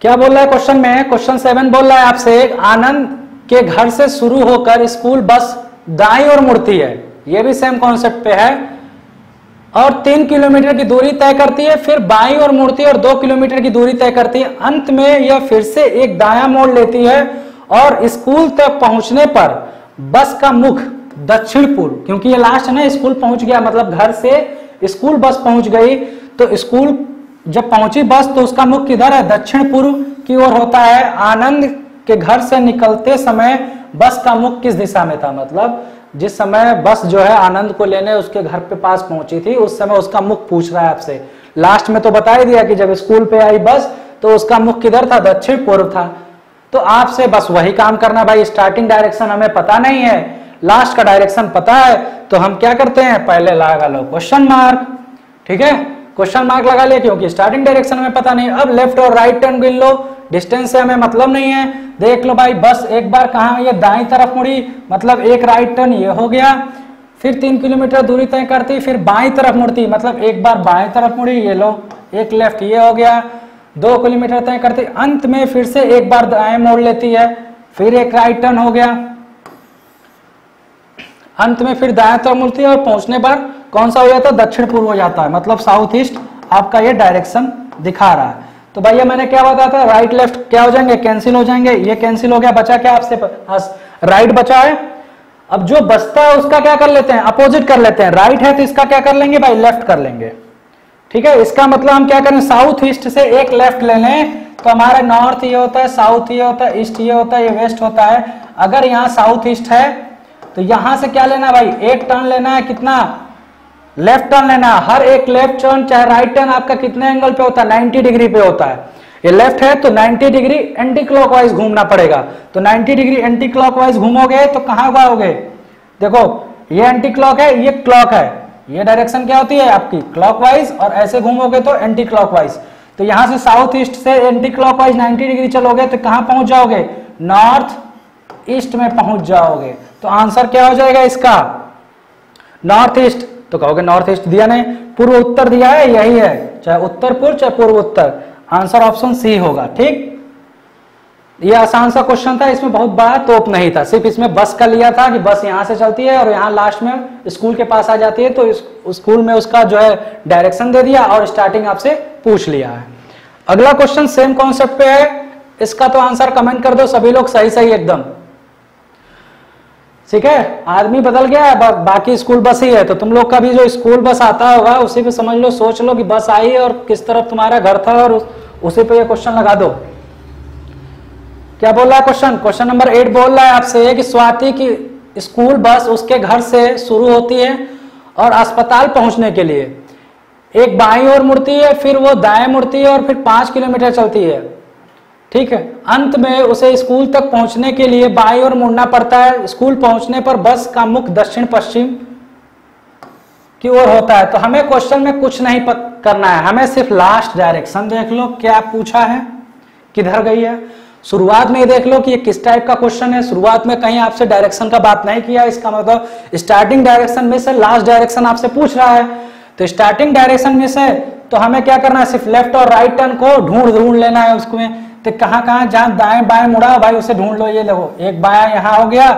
क्या बोल रहा है क्वेश्चन में? क्वेश्चन सेवन बोल रहा है आपसे, आनंद के घर से शुरू होकर स्कूल बस दाई और मुड़ती है, यह भी सेम कॉन्सेप्ट पे है, और तीन किलोमीटर की दूरी तय करती है, फिर बाई और मुड़ती है और दो किलोमीटर की दूरी तय करती है। अंत में यह फिर से एक दाया मोड़ लेती है और स्कूल तक पहुंचने पर बस का मुख दक्षिण पूर्व, क्योंकि ये लास्ट है ना, स्कूल पहुंच गया, मतलब घर से स्कूल बस पहुंच गई। तो स्कूल जब पहुंची बस तो उसका मुख किधर है? दक्षिण पूर्व की ओर होता है। आनंद के घर से निकलते समय बस का मुख किस दिशा में था? मतलब जिस समय बस जो है आनंद को लेने उसके घर पे पास पहुंची थी, उस समय उसका मुख पूछ रहा है आपसे। लास्ट में तो बता ही दिया कि जब स्कूल पे आई बस तो उसका मुख किधर था? दक्षिण पूर्व था। तो आपसे बस वही काम करना भाई, स्टार्टिंग डायरेक्शन हमें पता नहीं है, लास्ट का डायरेक्शन पता है, तो हम क्या करते हैं, पहले लगा लो क्वेश्चन मार्क। ठीक है, क्वेश्चन मार्क लगा लिया क्योंकि स्टार्टिंग डायरेक्शन हमें पता नहीं। अब लेफ्ट और राइट टर्न गिन लो, डिस्टेंस से हमें मतलब नहीं है। देख लो भाई, बस एक बार कहाँ, ये दाईं तरफ मुड़ी, मतलब एक राइट टर्न ये हो गया, फिर तीन किलोमीटर दूरी तय करती, फिर बाईं तरफ मुड़ती, मतलब एक बार बाएं तरफ मुड़ी, ये लो एक लेफ्ट ये हो गया, दो किलोमीटर तय करती, अंत में फिर से एक बार दाएं मोड़ लेती है, फिर एक राइट टर्न हो गया, अंत में फिर दाएं तरफ मुड़ती है और पहुंचने पर कौन सा हो जाता है? दक्षिण पूर्व हो जाता है, मतलब साउथ ईस्ट आपका ये डायरेक्शन दिखा रहा है। तो भैया मैंने क्या बताया था, राइट लेफ्ट क्या हो जाएंगे? कैंसिल हो जाएंगे, ये कैंसिल हो गया, बचा क्या आपसे? राइट बचा है। अब जो बचता है उसका क्या कर लेते हैं? अपोजिट कर लेते हैं। राइट है तो इसका क्या कर लेंगे भाई? लेफ्ट कर लेंगे। ठीक है, इसका मतलब हम क्या करें, साउथ ईस्ट से एक लेफ्ट ले लें तो हमारा नॉर्थ ये होता है, साउथ ये होता है, ईस्ट ये होता है, ये वेस्ट होता है। अगर यहाँ साउथ ईस्ट है तो यहां से क्या लेना भाई? एक टर्न लेना है, कितना? लेफ्ट टर्न लेना। हर एक लेफ्ट टर्न चाहे राइट टर्न आपका कितने एंगल पे होता है? नब्बे डिग्री पे होता है। ये लेफ्ट है तो नब्बे डिग्री एंटी क्लॉकवाइज घूमना पड़ेगा। तो नब्बे डिग्री एंटी क्लॉकवाइज घूमोगे तो कहाँ जाओगे? देखो ये एंटी क्लॉक है, ये क्लॉक है, ये डायरेक्शन क्या होती है आपकी? क्लॉकवाइज, और ऐसे घूमोगे तो एंटी क्लॉकवाइज। तो यहाँ से साउथ ईस्ट से एंटी क्लॉकवाइज नब्बे डिग्री चलोगे तो कहाँ पहुंच जाओगे? नॉर्थ ईस्ट में पहुंच जाओगे। तो आंसर क्या हो जाएगा इसका? North east. तो कहोगे नॉर्थ ईस्ट दिया नहीं, पूर्व उत्तर दिया है, यही है, चाहे उत्तर पूर्व चाहे पूर्व उत्तर, आंसर ऑप्शन सी होगा। ठीक, ये आसान सा क्वेश्चन था, इसमें बहुत बड़ा तोप नहीं था, सिर्फ इसमें बस का लिया था कि बस यहाँ से चलती है और यहाँ लास्ट में स्कूल के पास आ जाती है, तो स्कूल में उसका जो है डायरेक्शन दे दिया और स्टार्टिंग आपसे पूछ लिया है। अगला क्वेश्चन सेम कॉन्सेप्ट पे है, इसका तो आंसर कमेंट कर दो सभी लोग, सही सही एकदम। ठीक है, आदमी बदल गया है, बा, बाकी स्कूल बस ही है। तो तुम लोग का भी जो स्कूल बस आता होगा उसी पे समझ लो, सोच लो कि बस आई है और किस तरफ तुम्हारा घर था और उस, उसी पे ये क्वेश्चन लगा दो। क्या बोल रहा है क्वेश्चन? क्वेश्चन नंबर एट बोल रहा है आपसे कि स्वाति की स्कूल बस उसके घर से शुरू होती है और अस्पताल पहुंचने के लिए एक बाईं ओर मुड़ती है, फिर वो दाएं मुड़ती है और फिर पांच किलोमीटर चलती है। ठीक है। अंत में उसे स्कूल तक पहुंचने के लिए बाईं ओर मुड़ना पड़ता है। स्कूल पहुंचने पर बस का मुख दक्षिण पश्चिम की ओर होता है। तो हमें क्वेश्चन में कुछ नहीं करना है, हमें सिर्फ लास्ट डायरेक्शन देख लो क्या पूछा है, किधर गई है। शुरुआत में देख लो कि ये किस टाइप का क्वेश्चन है। शुरुआत में कहीं आपसे डायरेक्शन का बात नहीं किया, इसका मतलब स्टार्टिंग डायरेक्शन में से लास्ट डायरेक्शन आपसे पूछ रहा है। तो स्टार्टिंग डायरेक्शन में से तो हमें क्या करना है, सिर्फ लेफ्ट और राइट टर्न को ढूंढ ढूंढ लेना है उसमें। तो कहाँ कहाँ जहाँ दाएं बाएं मुड़ा भाई उसे ढूंढ लो। ये लोगो एक बाएं यहाँ हो गया,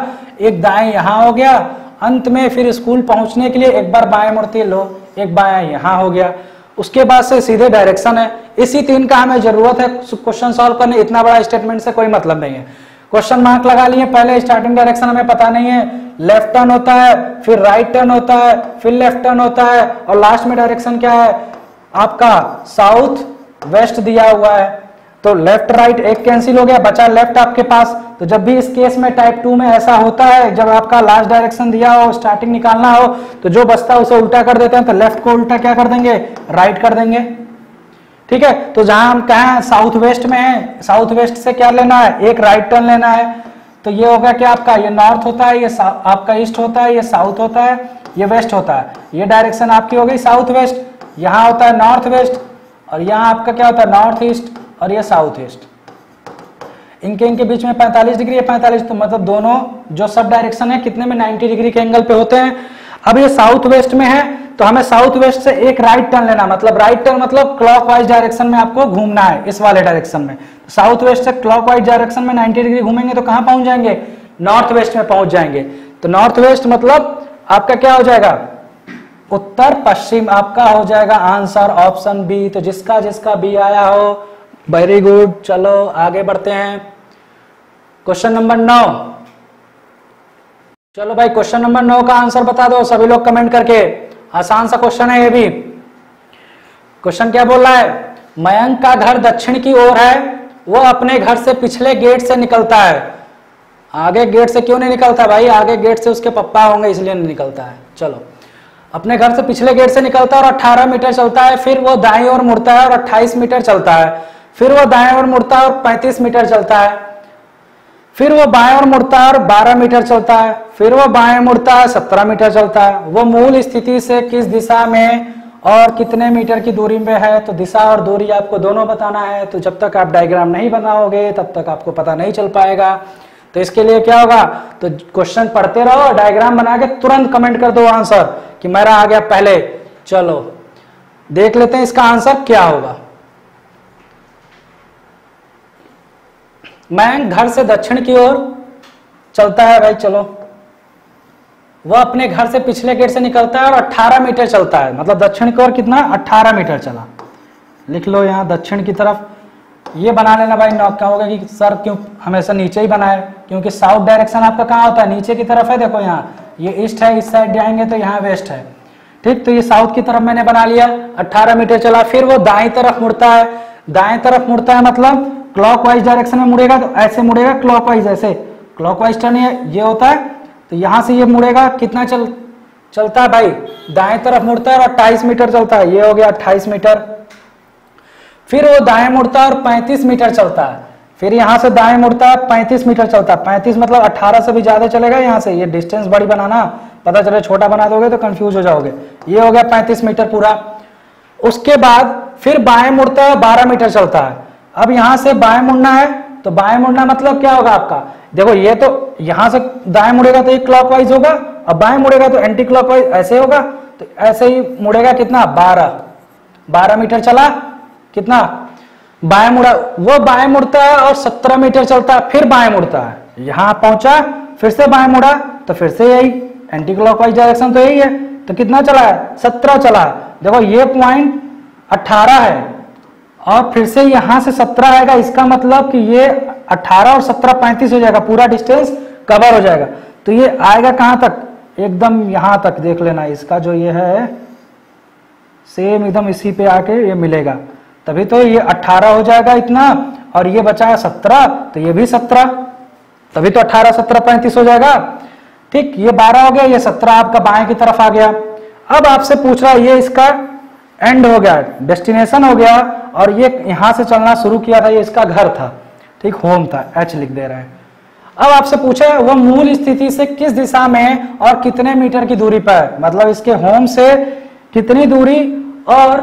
एक दाएं यहाँ हो गया। अंत में फिर स्कूल पहुंचने के लिए एक बार बाएं मुड़ती लो, एक बाएं यहाँ हो गया। उसके बाद से सीधे डायरेक्शन है। इसी तीन का हमें जरूरत है क्वेश्चन सॉल्व करने। इतना बड़ा स्टेटमेंट से कोई मतलब नहीं है। क्वेश्चन मार्क लगा लिए, पहले स्टार्टिंग डायरेक्शन हमें पता नहीं है, लेफ्ट टर्न होता है, फिर राइट टर्न होता है, फिर लेफ्ट टर्न होता है, और लास्ट में डायरेक्शन क्या है आपका साउथ वेस्ट दिया हुआ है। तो लेफ्ट राइट एक कैंसिल हो गया, बचा लेफ्ट आपके पास। तो जब भी इस केस में टाइप टू में ऐसा होता है, जब आपका लास्ट डायरेक्शन दिया हो, स्टार्टिंग निकालना हो, तो जो बचता है उसे उल्टा कर देते हैं। तो लेफ्ट को उल्टा क्या कर देंगे, राइट कर देंगे। ठीक है, तो जहां हम कहें साउथ वेस्ट में है, साउथ वेस्ट से क्या लेना है, एक राइट टर्न लेना है। तो ये होगा क्या आपका, ये नॉर्थ होता है, ये आपका ईस्ट होता है, ये साउथ होता है, ये वेस्ट होता है। ये डायरेक्शन आपकी हो गई साउथ वेस्ट, यहाँ होता है नॉर्थ वेस्ट, और यहाँ आपका क्या होता है नॉर्थ ईस्ट, और ये साउथ ईस्ट। इनके इनके बीच में पैंतालीस डिग्री है, पैंतालीस तो मतलब दोनों जो सब डायरेक्शन है कितने में नब्बे डिग्री के एंगल पे होते हैं। अब ये साउथ वेस्ट में है तो हमें साउथ वेस्ट से एक राइट टर्न लेना, मतलब राइट टर्न मतलब क्लॉकवाइज डायरेक्शन में आपको घूमना है इस वाले डायरेक्शन में। साउथ वेस्ट से क्लॉकवाइज डायरेक्शन में नब्बे डिग्री घूमेंगे तो कहां पहुंच जाएंगे, नॉर्थ वेस्ट में पहुंच जाएंगे। तो नॉर्थ वेस्ट मतलब आपका क्या हो जाएगा, उत्तर पश्चिम आपका हो जाएगा आंसर ऑप्शन बी। तो जिसका जिसका बी आया हो वेरी गुड। चलो आगे बढ़ते हैं, क्वेश्चन नंबर नौ। चलो भाई क्वेश्चन नंबर नौ का आंसर बता दो सभी लोग कमेंट करके, आसान सा क्वेश्चन है ये भी। क्वेश्चन क्या बोल रहा है, मयंक का घर दक्षिण की ओर है, वो अपने घर से पिछले गेट से निकलता है। आगे गेट से क्यों नहीं निकलता भाई, आगे गेट से उसके पप्पा होंगे इसलिए नहीं निकलता है। चलो, अपने घर से पिछले गेट से निकलता है और अट्ठारह मीटर चलता है, फिर वो दाईं ओर मुड़ता है और अट्ठाईस मीटर चलता है, फिर वो दाएं ओर मुड़ता है और पैंतीस मीटर चलता है, फिर वो बाएं ओर मुड़ता है और बारह मीटर चलता है, फिर वो बाएं मुड़ता है सत्रह मीटर चलता है। वो मूल स्थिति से किस दिशा में और कितने मीटर की दूरी में है। तो दिशा और दूरी आपको दोनों बताना है। तो जब तक आप डायग्राम नहीं बनाओगे तब तक आपको पता नहीं चल पाएगा। तो इसके लिए क्या होगा, तो क्वेश्चन पढ़ते रहो, डायग्राम बना के तुरंत कमेंट कर दो आंसर कि मेरा आ गया पहले। चलो देख लेते हैं इसका आंसर क्या होगा। मयंक घर से दक्षिण की ओर चलता है भाई, चलो वह अपने घर से पिछले गेट से निकलता है और अट्ठारह मीटर चलता है, मतलब दक्षिण की ओर कितना अट्ठारह मीटर चला। लिख लो यहाँ दक्षिण की तरफ। ये बना लेना भाई, नॉक क्या होगा कि सर क्यों हमेशा नीचे ही बनाए, क्योंकि साउथ डायरेक्शन आपका कहाँ होता है, नीचे की तरफ है। देखो यहाँ ये ईस्ट है, इस साइड जाएंगे तो यहाँ वेस्ट है। ठीक, तो ये साउथ की तरफ मैंने बना लिया, अट्ठारह मीटर चला, फिर वो दाएं तरफ मुड़ता है। दाएं तरफ मुड़ता है मतलब क्लॉकवाइज डायरेक्शन में मुड़ेगा, तो ऐसे मुड़ेगा क्लॉकवाइज, ऐसे क्लॉकवाइज टर्न ये होता है। तो यहां से ये मुड़ेगा, कितना चल चलता है भाई, दाएं तरफ मुड़ता है और अट्ठाईस मीटर चलता है, ये हो गया अट्ठाईस मीटर। फिर वो दाएं मुड़ता है और पैंतीस मीटर चलता है, फिर यहां से दाएं मुड़ता है पैंतीस मीटर चलता है। पैंतीस मतलब अट्ठारह से भी ज्यादा चलेगा। यहाँ से ये डिस्टेंस बड़ी बनाना, पता चले छोटा बना दोगे तो कंफ्यूज हो जाओगे। ये हो गया पैंतीस मीटर पूरा। उसके बाद फिर बाएं मुड़ता है, बारह मीटर चलता है। अब यहां से बाएं मुड़ना है, तो बाएं मुड़ना मतलब क्या होगा आपका, देखो ये तो यहां से दाएं मुड़ेगा तो ये क्लॉकवाइज होगा, अब बाएं मुड़ेगा तो एंटी क्लॉकवाइज ऐसे होगा। तो ऐसे ही मुड़ेगा, कितना बारह, बारह मीटर चला, कितना बाएं मुड़ा। वो बाएं मुड़ता है और सत्रह मीटर चलता है, फिर बाएं मुड़ता है, यहां पहुंचा फिर से बाएं मुड़ा, तो फिर से यही एंटी क्लॉकवाइज डायरेक्शन तो यही है। तो कितना चला है, सत्रह चला है। देखो ये पॉइंट अट्ठारह है और फिर से यहां से सत्रह आएगा, इसका मतलब कि ये अट्ठारह और सत्रह पैंतीस हो जाएगा, पूरा डिस्टेंस कवर हो जाएगा। तो ये आएगा कहां तक, एकदम यहां तक। देख लेना इसका जो ये है सेम एकदम इसी पे आके ये मिलेगा, तभी तो ये अट्ठारह हो जाएगा इतना, और ये बचा है सत्रह, तो ये भी सत्रह, तभी तो अट्ठारह सत्रह पैंतीस हो जाएगा। ठीक, ये बारह हो गया, ये सत्रह आपका बाएं की तरफ आ गया। अब आपसे पूछ रहा है, ये इसका एंड हो गया, डेस्टिनेशन हो गया, और ये यहां से चलना शुरू किया था, ये इसका घर था। ठीक, होम था, एच लिख दे रहे हैं। अब आपसे पूछा है वह मूल स्थिति से किस दिशा में और कितने मीटर की दूरी पर, मतलब इसके होम से कितनी दूरी और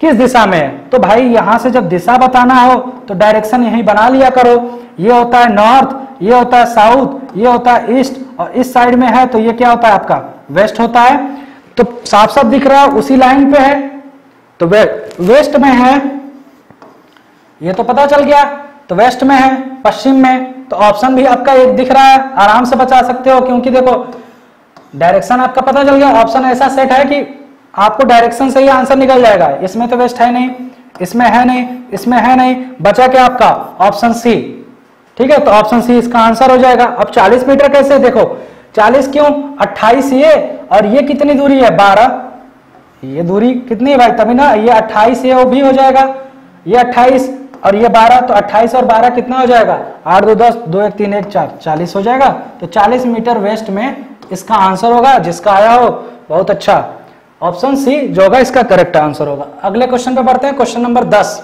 किस दिशा में। तो भाई यहां से जब दिशा बताना हो तो डायरेक्शन यहीं बना लिया करो। ये होता है नॉर्थ, ये होता है साउथ, ये होता है ईस्ट, और इस साइड में है तो ये क्या होता है आपका वेस्ट होता है। तो साफ साफ दिख रहा है उसी लाइन पे है तो वे, वेस्ट में है, ये तो पता चल गया। तो वेस्ट में है, पश्चिम में, तो ऑप्शन भी आपका एक दिख रहा है, आराम से बचा सकते हो क्योंकि देखो डायरेक्शन आपका पता चल गया। ऑप्शन ऐसा सेट है कि आपको डायरेक्शन से ही आंसर निकल जाएगा। इसमें तो वेस्ट है नहीं, इसमें है नहीं, इसमें है नहीं, बचा क्या आपका ऑप्शन सी। ठीक है, तो ऑप्शन सी इसका आंसर हो जाएगा। अब चालीस मीटर कैसे, देखो चालीस क्यों, अट्ठाईस ये, और ये कितनी दूरी है बारह, ये दूरी कितनी है भाई तभी ना, ये अट्ठाईस ये भी हो जाएगा, ये अट्ठाईस और ये बारह, तो अट्ठाईस और बारह कितना हो जाएगा, आठ दो दस, दो एक तीन एक चार, चालीस हो जाएगा। तो चालीस मीटर वेस्ट में इसका आंसर होगा, जिसका आया हो बहुत अच्छा, ऑप्शन सी जो होगा इसका करेक्ट आंसर होगा। अगले क्वेश्चन पे बढ़ते हैं, क्वेश्चन नंबर दस।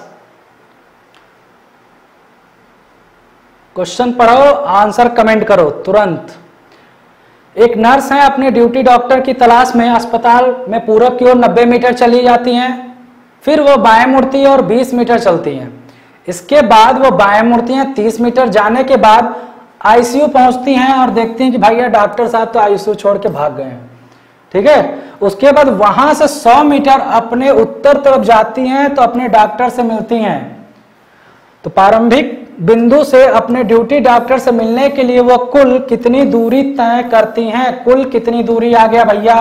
क्वेश्चन पढ़ो, आंसर कमेंट करो तुरंत। एक नर्स है, अपने ड्यूटी डॉक्टर की तलाश में अस्पताल में पूरब की ओर नब्बे मीटर चली जाती हैं, फिर वो बाएं मुड़ती है और बीस मीटर चलती हैं। इसके बाद वो बाएं मुड़ती हैं, तीस मीटर जाने के बाद आईसीयू पहुंचती हैं और देखती हैं कि भैया डॉक्टर साहब तो आईसीयू छोड़ के भाग गए हैं। ठीक है, उसके बाद वहां से सौ मीटर अपने उत्तर तरफ जाती हैं तो अपने डॉक्टर से मिलती हैं। तो प्रारंभिक बिंदु से अपने ड्यूटी डॉक्टर से मिलने के लिए वो कुल कितनी दूरी तय करती हैं। कुल कितनी दूरी आ गया भैया,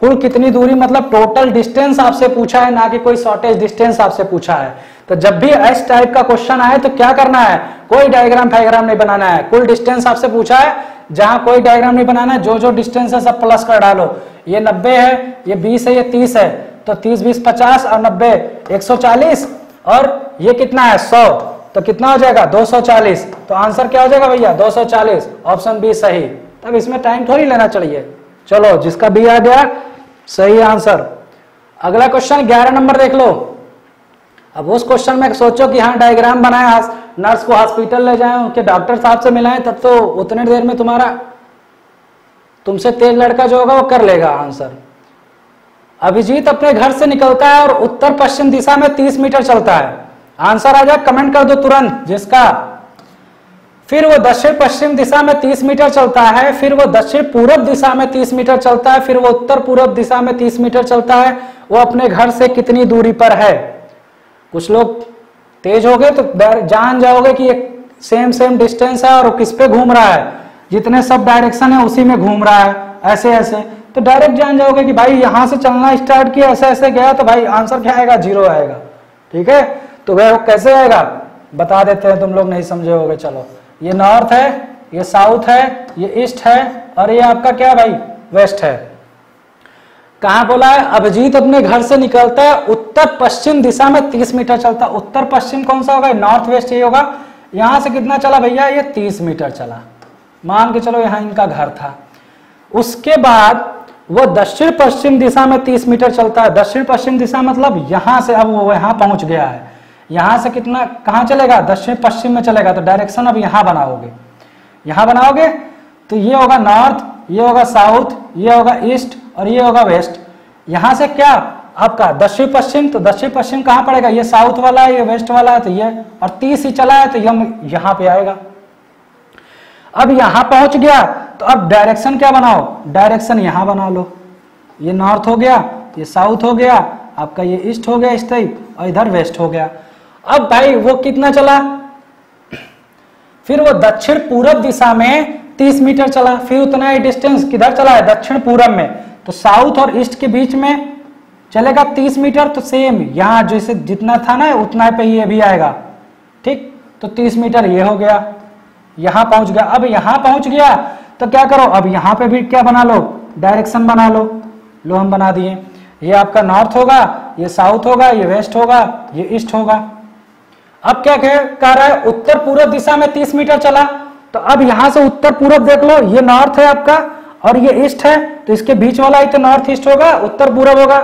कुल कितनी दूरी मतलब टोटल डिस्टेंस आपसे पूछा है, ना कि कोई शॉर्टेज डिस्टेंस आपसे पूछा है। तो जब भी इस टाइप का क्वेश्चन आए तो क्या करना है, कोई डायग्राम फायग्राम नहीं बनाना है। कुल डिस्टेंस आपसे पूछा है, जहां कोई डायग्राम नहीं बनाना है, जो जो डिस्टेंस है सब प्लस कर डालो। ये नब्बे है, ये बीस है, ये तीस है, तो तीस बीस पचास और नब्बे एक सौ चालीस, और ये कितना है सौ, तो कितना हो जाएगा दो सौ चालीस। तो आंसर क्या हो जाएगा भैया दो सौ चालीस, ऑप्शन बी सही। तब इसमें टाइम थोड़ी लेना चाहिए। चलो जिसका बी आ गया सही आंसर। अगला क्वेश्चन ग्यारह नंबर देख लो। अब उस क्वेश्चन में सोचो कि हाँ डायग्राम बनाया, नर्स को हॉस्पिटल ले जाए, उनके डॉक्टर साहब से मिलाएं, तब तो उतने देर में तुम्हारा तुमसे तेज लड़का जो होगा वो कर लेगा आंसर। अभिजीत अपने घर से निकलता है और उत्तर पश्चिम दिशा में तीस मीटर चलता है। आंसर आ जाए कमेंट कर दो तुरंत जिसका। फिर वो दक्षिण पश्चिम दिशा में तीस मीटर चलता है, फिर वो दक्षिण पूर्व दिशा में तीस मीटर चलता है, फिर वो उत्तर पूर्व दिशा में तीस मीटर चलता है। वो अपने घर से कितनी दूरी पर है। कुछ लोग तेज हो गए तो जान जाओगे कि ये सेम सेम डिस्टेंस है और किस पे घूम रहा है, जितने सब डायरेक्शन है उसी में घूम रहा है ऐसे ऐसे, तो डायरेक्ट जान जाओगे कि भाई यहां से चलना स्टार्ट किया, ऐसे ऐसे गया, तो भाई आंसर क्या आएगा जीरो आएगा। ठीक है, तो वह कैसे आएगा बता देते हैं, तुम लोग नहीं समझे होगे। चलो ये नॉर्थ है, ये साउथ है, ये ईस्ट है, और ये आपका क्या भाई वेस्ट है। कहां बोला है, अभिजीत अपने घर से निकलता है उत्तर पश्चिम दिशा में तीस मीटर चलता। उत्तर पश्चिम कौन सा होगा, नॉर्थ वेस्ट ये होगा। यहां से कितना चला भैया, ये तीस मीटर चला, मान के चलो यहाँ इनका घर था। उसके बाद वो दक्षिण पश्चिम दिशा में तीस मीटर चलता है। दक्षिण पश्चिम दिशा मतलब यहां से अब वो यहाँ पहुंच गया है, यहां से कितना कहाँ चलेगा, दक्षिण पश्चिम में चलेगा। तो डायरेक्शन अब यहाँ बनाओगे, यहाँ बनाओगे तो ये होगा नॉर्थ, ये होगा साउथ, ये होगा ईस्ट और ये होगा वेस्ट। यहाँ से क्या आपका दक्षिण पश्चिम, तो दक्षिण पश्चिम कहाँ पड़ेगा, ये साउथ वाला है, ये वेस्ट वाला है, तो ये और तीस ही चला है तो ये यहाँ पे आएगा। अब यहाँ पहुंच गया तो अब डायरेक्शन क्या बनाओ, डायरेक्शन यहाँ बना लो। ये नॉर्थ हो गया, ये साउथ हो गया आपका, ये ईस्ट हो गया इस टाइप, और इधर वेस्ट हो गया। अब भाई वो कितना चला, फिर वो दक्षिण पूरब दिशा में तीस मीटर चला, फिर उतना ही डिस्टेंस किधर चला है, दक्षिण पूरब में। तो साउथ और ईस्ट के बीच में चलेगा तीस मीटर, तो सेम यहाँ जैसे जितना था ना उतना पे ये भी आएगा। ठीक, तो तीस मीटर ये हो गया, यहाँ पहुंच गया। अब यहाँ पहुंच गया तो क्या करो, अब यहाँ पे भी क्या बना लो, डायरेक्शन बना लो। लो हम बना दिए, ये आपका नॉर्थ होगा, ये साउथ होगा, ये वेस्ट होगा, ये ईस्ट होगा। अब क्या कह रहा है, उत्तर पूर्व दिशा में तीस मीटर चला, तो अब यहां से उत्तर पूर्व देख लो, ये नॉर्थ है आपका और ये ईस्ट है, तो इसके बीच वाला ही तो नॉर्थ ईस्ट होगा, उत्तर पूर्व होगा।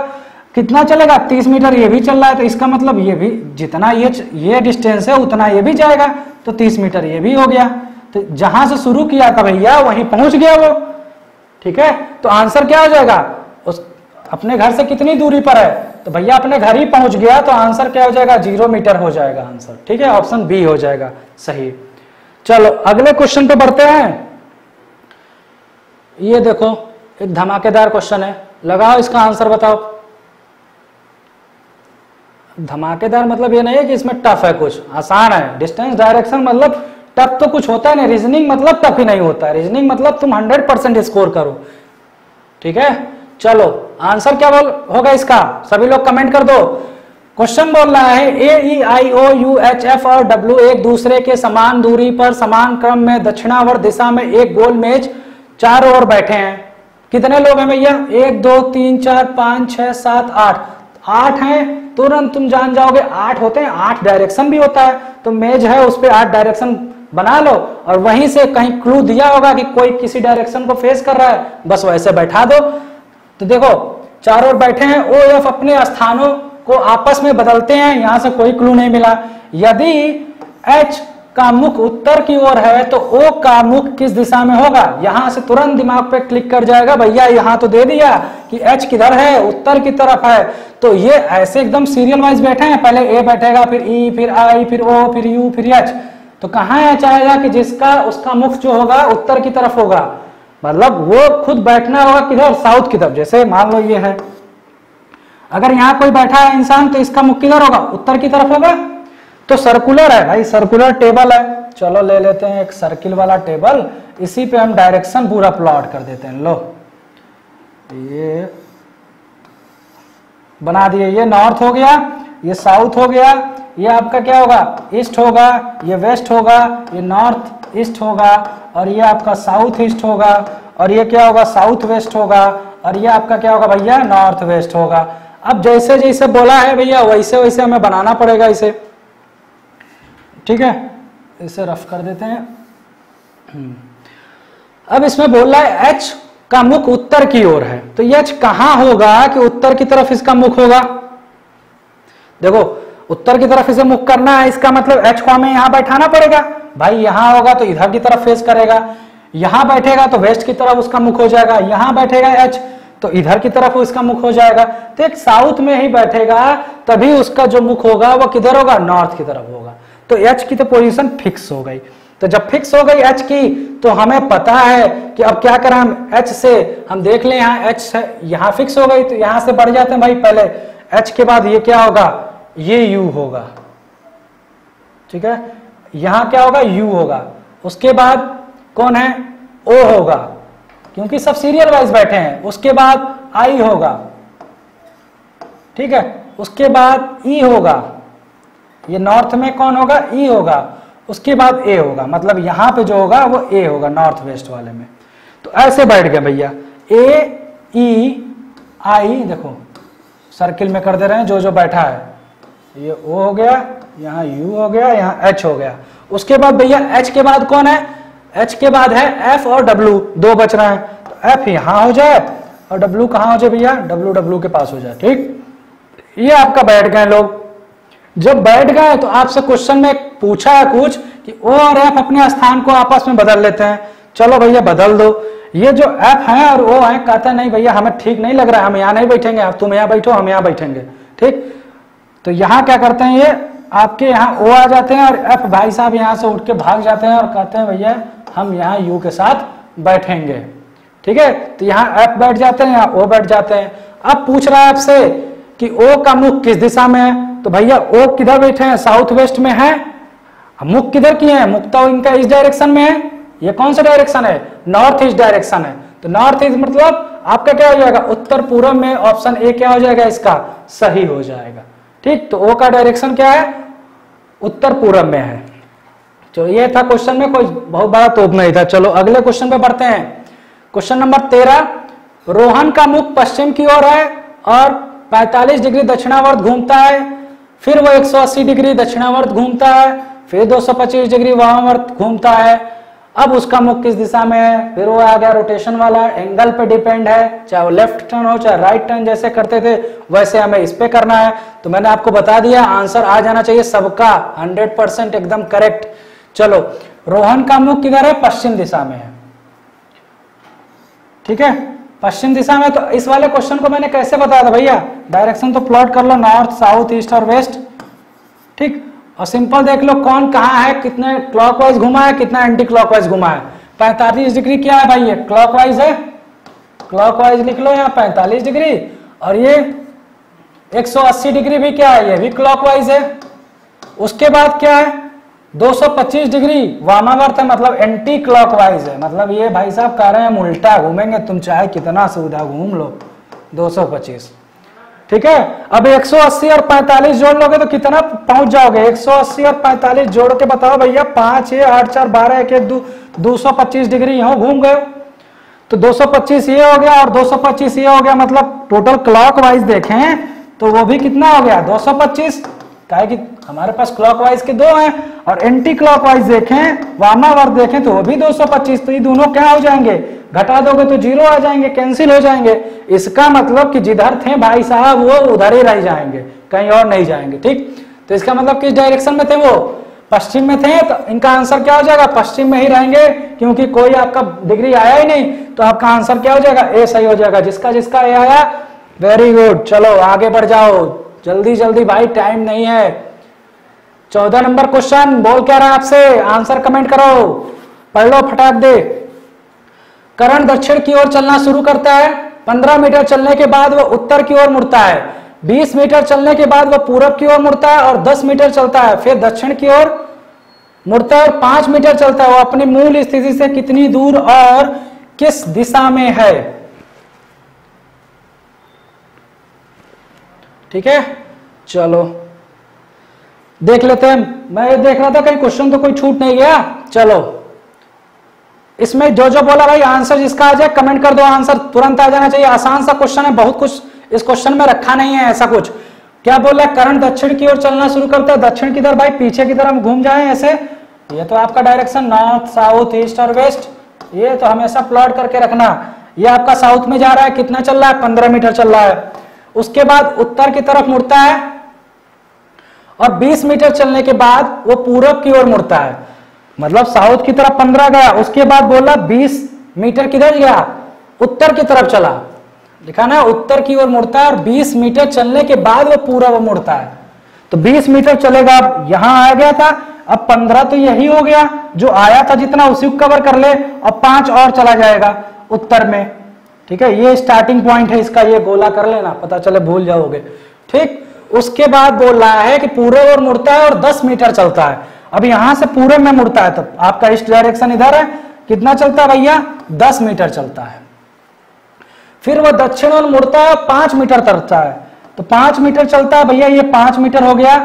कितना चलेगा, तीस मीटर ये भी चल रहा है, तो इसका मतलब ये भी जितना ये ये डिस्टेंस है उतना ये भी जाएगा, तो तीस मीटर ये भी हो गया। तो जहां से शुरू किया था भैया वहीं पहुंच गया वो, ठीक है। तो आंसर क्या हो जाएगा, उस अपने घर से कितनी दूरी पर है, तो भैया अपने घर ही पहुंच गया, तो आंसर क्या हो जाएगा, जीरो मीटर हो जाएगा आंसर, ठीक है। ऑप्शन बी हो जाएगा सही। चलो अगले क्वेश्चन पे बढ़ते हैं। ये देखो एक धमाकेदार क्वेश्चन है, लगाओ इसका आंसर बताओ। धमाकेदार मतलब ये नहीं है कि इसमें टफ है, कुछ आसान है। डिस्टेंस डायरेक्शन मतलब टफ तो कुछ होता है नहीं, रीजनिंग मतलब टफ ही नहीं होता है। रीजनिंग मतलब तुम हंड्रेड परसेंट स्कोर करो, ठीक है। चलो आंसर क्या बोल होगा इसका, सभी लोग कमेंट कर दो। क्वेश्चन बोल रहा है A E I O U H F और डब्ल्यू एक दूसरे के समान दूरी पर समान क्रम में दक्षिणावर्त दिशा में एक गोल मेज चार ओर बैठे हैं। कितने लोग हैं भैया, एक दो तीन चार पांच छह सात आठ, आठ हैं। तुरंत तुम जान जाओगे आठ होते हैं, आठ डायरेक्शन भी होता है। तो मेज है उस पर आठ डायरेक्शन बना लो और वहीं से कहीं क्लू दिया होगा कि कोई किसी डायरेक्शन को फेस कर रहा है, बस वैसे बैठा दो। तो देखो चारों ओर बैठे हैं, ओ एफ अपने स्थानों को आपस में बदलते हैं, यहां से कोई क्लू नहीं मिला। यदि एच का मुख उत्तर की ओर है तो ओ का मुख किस दिशा में होगा, यहां से तुरंत दिमाग पे क्लिक कर जाएगा भैया। यहां तो दे दिया कि एच किधर है, उत्तर की तरफ है। तो ये ऐसे एकदम सीरियल वाइज बैठे हैं, पहले ए बैठेगा फिर ई फिर आई फिर ओ फिर यू फिर एच। तो कहाँ ऐसा आएगा कि जिसका उसका मुख जो होगा उत्तर की तरफ होगा, मतलब वो खुद बैठना होगा किधर, साउथ की तरफ। जैसे मान लो ये है, अगर यहाँ कोई बैठा है इंसान तो इसका मुख किधर होगा, उत्तर की तरफ होगा। तो सर्कुलर है भाई, सर्कुलर टेबल है। चलो ले लेते हैं एक सर्किल वाला टेबल, इसी पे हम डायरेक्शन पूरा प्लॉट कर देते हैं। लो ये बना दिए, ये नॉर्थ हो गया, ये साउथ हो गया, ये आपका क्या होगा ईस्ट होगा, ये वेस्ट होगा, ये नॉर्थ ईस्ट होगा और ये आपका साउथ ईस्ट होगा और ये क्या होगा साउथ वेस्ट होगा और ये आपका क्या होगा भैया नॉर्थ वेस्ट होगा। अब जैसे जैसे बोला है भैया वैसे वैसे हमें बनाना पड़ेगा इसे, ठीक है। इसे रफ कर देते हैं। अब इसमें बोल रहा है एच का मुख उत्तर की ओर है, तो एच कहाँ होगा कि उत्तर की तरफ इसका मुख होगा। देखो उत्तर की तरफ इसे मुख करना है, इसका मतलब एच को हमें यहाँ बैठाना पड़ेगा भाई। यहाँ होगा तो इधर की तरफ फेस करेगा, यहाँ बैठेगा तो वेस्ट की तरफ उसका मुख हो जाएगा, यहाँ बैठेगा एच तो इधर की तरफ इसका मुख हो जाएगा। तो एक साउथ में ही बैठेगा तभी उसका जो मुख होगा वो किधर होगा, नॉर्थ की तरफ होगा। तो एच की तो पोजीशन फिक्स हो गई। तो जब फिक्स हो गई एच की तो हमें पता है कि अब क्या करें हम एच से, हम देख लें यहाँ एच है, यहाँ फिक्स हो गई तो यहाँ से बढ़ जाते हैं भाई। पहले एच के बाद ये क्या होगा, ये यू होगा, ठीक है। यहाँ क्या होगा यू होगा, उसके बाद कौन है ओ होगा, क्योंकि सब सीरियल वाइज बैठे हैं। उसके बाद आई होगा, ठीक है। उसके बाद ई होगा, ये नॉर्थ में कौन होगा ई होगा, उसके बाद ए होगा, मतलब यहाँ पे जो होगा वो ए होगा नॉर्थ वेस्ट वाले में। तो ऐसे बैठ गए भैया ए ई आई, देखो सर्किल में कर दे रहे हैं जो जो बैठा है। ये ओ हो गया, यहाँ यू हो गया, यहाँ एच हो गया। उसके बाद भैया एच के बाद कौन है, एच के बाद है एफ और डब्लू, दो बच रहे हैं। तो एफ यहाँ हो जाए और डब्लू कहाँ हो जाए भैया, डब्लू डब्लू के पास हो जाए, ठीक। ये आपका बैठ गए लोग। जब बैठ गए तो आपसे क्वेश्चन में पूछा है कुछ कि ओ और एफ अपने स्थान को आपस में बदल लेते हैं। चलो भैया बदल दो। ये जो एफ है और ओ है कहता है नहीं भैया हमें ठीक नहीं लग रहा है, हम यहाँ नहीं बैठेंगे, तुम यहाँ बैठो हम यहाँ बैठेंगे, ठीक। तो यहाँ क्या करते हैं, ये आपके यहाँ ओ आ जाते हैं और एफ भाई साहब यहाँ से उठ के भाग जाते हैं और कहते हैं भैया हम यहाँ यू के साथ बैठेंगे, ठीक है। तो यहाँ एफ बैठ जाते हैं, यहाँ ओ बैठ जाते हैं। अब पूछ रहा है आपसे कि ओ का मुख किस दिशा में है, तो भैया ओ किधर बैठे हैं, साउथ वेस्ट में है। मुख किधर किए हैं, मुख तो इनका इस डायरेक्शन में है। ये कौन सा डायरेक्शन है, नॉर्थ ईस्ट डायरेक्शन है। तो नॉर्थ ईस्ट मतलब आपका क्या हो जाएगा उत्तर पूर्व में। ऑप्शन ए क्या हो जाएगा इसका, सही हो जाएगा, ठीक। तो ओ का डायरेक्शन क्या है, उत्तर पूर्व में है। तो ये था क्वेश्चन में, कोई बहुत बड़ा तोप नहीं था। चलो अगले क्वेश्चन पे बढ़ते हैं। क्वेश्चन नंबर तेरह, रोहन का मुख पश्चिम की ओर है और पैंतालीस डिग्री दक्षिणावर्त घूमता है, फिर वो एक सौ अस्सी डिग्री दक्षिणावर्त घूमता है, फिर दो सौ पच्चीस डिग्री वामावर्त घूमता है। अब उसका मुख किस दिशा में है, फिर वो आ गया रोटेशन वाला, एंगल पे डिपेंड है, चाहे वो लेफ्ट टर्न हो चाहे राइट टर्न, जैसे करते थे वैसे हमें इस पे करना है। तो मैंने आपको बता दिया, आंसर आ जाना चाहिए सबका हंड्रेड परसेंट एकदम करेक्ट। चलो रोहन का मुख किधर है, पश्चिम दिशा में है, ठीक है, पश्चिम दिशा में। तो इस वाले क्वेश्चन को मैंने कैसे बताया था भैया, डायरेक्शन तो प्लॉट कर लो, नॉर्थ साउथ ईस्ट और वेस्ट, ठीक, और सिंपल देख लो कौन कहाँ है, कितने क्लॉकवाइज घुमा है, कितना एंटी क्लॉकवाइज घुमा है। पैंतालीस डिग्री क्या है भाई, ये क्लॉकवाइज है, क्लॉकवाइज लिख लो यहाँ पैंतालीस डिग्री, और ये एक सौ अस्सी डिग्री भी क्या है, ये भी क्लॉकवाइज है। उसके बाद क्या है, दो सौ पच्चीस डिग्री वामावर्त है, मतलब एंटी क्लॉकवाइज है, मतलब ये भाई साहब कह रहे हैं हम उल्टा घूमेंगे, तुम चाहे कितना सीधा घूम लो, दो सौ पच्चीस, ठीक है। अब एक सौ अस्सी और पैंतालीस जोड़ लोगे तो कितना पहुंच जाओगे, एक सौ अस्सी और पैंतालीस जोड़ के बताओ भैया, पांच आठ चार बारह एक दो सौ पच्चीस डिग्री यहाँ घूम गए, तो दो सौ पच्चीस ये हो गया और दो सौ पच्चीस ये हो गया, मतलब टोटल क्लॉकवाइज देखें तो वो भी कितना हो गया दो सौ पच्चीस, काहे कि हमारे पास क्लॉकवाइज के दो हैं, और एंटी क्लॉकवाइज देखें, वामावर्त देखें तो वो भी दो सौ पच्चीस, तो ये दोनों क्या हो जाएंगे, घटा दोगे तो जीरो आ जाएंगे, कैंसिल हो जाएंगे। इसका मतलब कि जिधर थे भाई साहब वो उधर ही रह जाएंगे, कहीं और नहीं जाएंगे, ठीक। तो इसका मतलब किस डायरेक्शन में थे वो, पश्चिम में थे, तो इनका आंसर क्या हो जाएगा, पश्चिम में ही रहेंगे, क्योंकि कोई आपका डिग्री आया ही नहीं, तो आपका आंसर क्या हो जाएगा, ए सही हो जाएगा, जिसका जिसका ए आया, वेरी गुड। चलो आगे बढ़ जाओ, जल्दी जल्दी भाई टाइम नहीं है। चौदह नंबर क्वेश्चन बोल क्या रहा है आपसे, आंसर कमेंट करो, पढ़ लो फटाक दे। करण दक्षिण की ओर चलना शुरू करता है, पंद्रह मीटर चलने के बाद वह उत्तर की ओर मुड़ता है, बीस मीटर चलने के बाद वह पूरब की ओर मुड़ता है और दस मीटर चलता है, फिर दक्षिण की ओर मुड़ता है और पांच मीटर चलता है। वह अपनी मूल स्थिति से कितनी दूर और किस दिशा में है, ठीक है। चलो देख लेते हैं, मैं देख रहा था कहीं क्वेश्चन तो कोई छूट नहीं गया। चलो इसमें जो जो बोला भाई आंसर जिसका आ जाए कमेंट कर दो, आंसर तुरंत आ जाना चाहिए, आसान सा क्वेश्चन है, बहुत कुछ इस क्वेश्चन में रखा नहीं है ऐसा कुछ। क्या बोला, करण दक्षिण की ओर चलना शुरू करता है, दक्षिण की तरफ भाई पीछे की तरफ हम घूम जाए ऐसे, ये तो आपका डायरेक्शन नॉर्थ साउथ ईस्ट और वेस्ट, ये तो हमेशा प्लॉट करके रखना। ये आपका साउथ में जा रहा है, कितना चल रहा है, पंद्रह मीटर चल रहा है, उसके बाद उत्तर की तरफ मुड़ता है और बीस मीटर चलने के बाद वो पूरब की ओर मुड़ता है, मतलब साउथ की तरफ पंद्रह गया, उसके बाद बोला बीस मीटर किधर गया, उत्तर की तरफ चला, लिखा ना उत्तर की ओर मुड़ता है और बीस मीटर चलने के बाद वो पूरब मुड़ता है। तो बीस मीटर चलेगा, यहां आ गया था, अब पंद्रह तो यही हो गया जो आया था, जितना उसी को कवर कर ले, अब पांच और चला जाएगा उत्तर में, ठीक है। ये स्टार्टिंग पॉइंट है इसका, ये गोला कर लेना, पता चले भूल जाओगे, ठीक। उसके बाद बोल रहा है कि पूरब ओर मुड़ता है और दस मीटर चलता है, अब यहां से पूरब में मुड़ता है, तो आपका इस डायरेक्शन इधर है, कितना चलता है भैया, दस मीटर चलता है, फिर वह दक्षिण ओर मुड़ता है पांच मीटर तरता है, तो पांच मीटर चलता है भैया, ये पांच मीटर हो गया,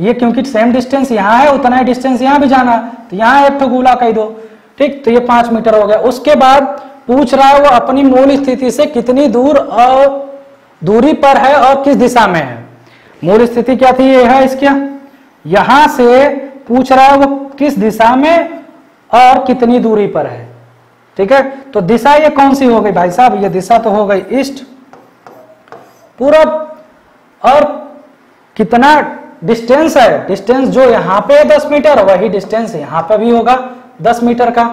ये क्योंकि सेम डिस्टेंस यहाँ है उतना ही डिस्टेंस यहाँ भी जाना, तो यहाँ एक तो गोला कह दो, ठीक, तो ये पांच मीटर हो गया। उसके बाद पूछ रहा है वो अपनी मूल स्थिति से कितनी दूर और दूरी पर है और किस दिशा में है। मूल स्थिति क्या थी, ये है इसका, यहां से पूछ रहा है वो किस दिशा में और कितनी दूरी पर है, ठीक है। तो दिशा ये कौन सी हो गई भाई साहब, ये दिशा तो हो गई ईस्ट, पूरब, और कितना डिस्टेंस है, डिस्टेंस जो यहां पे है दस मीटर, वही डिस्टेंस यहां पे भी होगा दस मीटर का,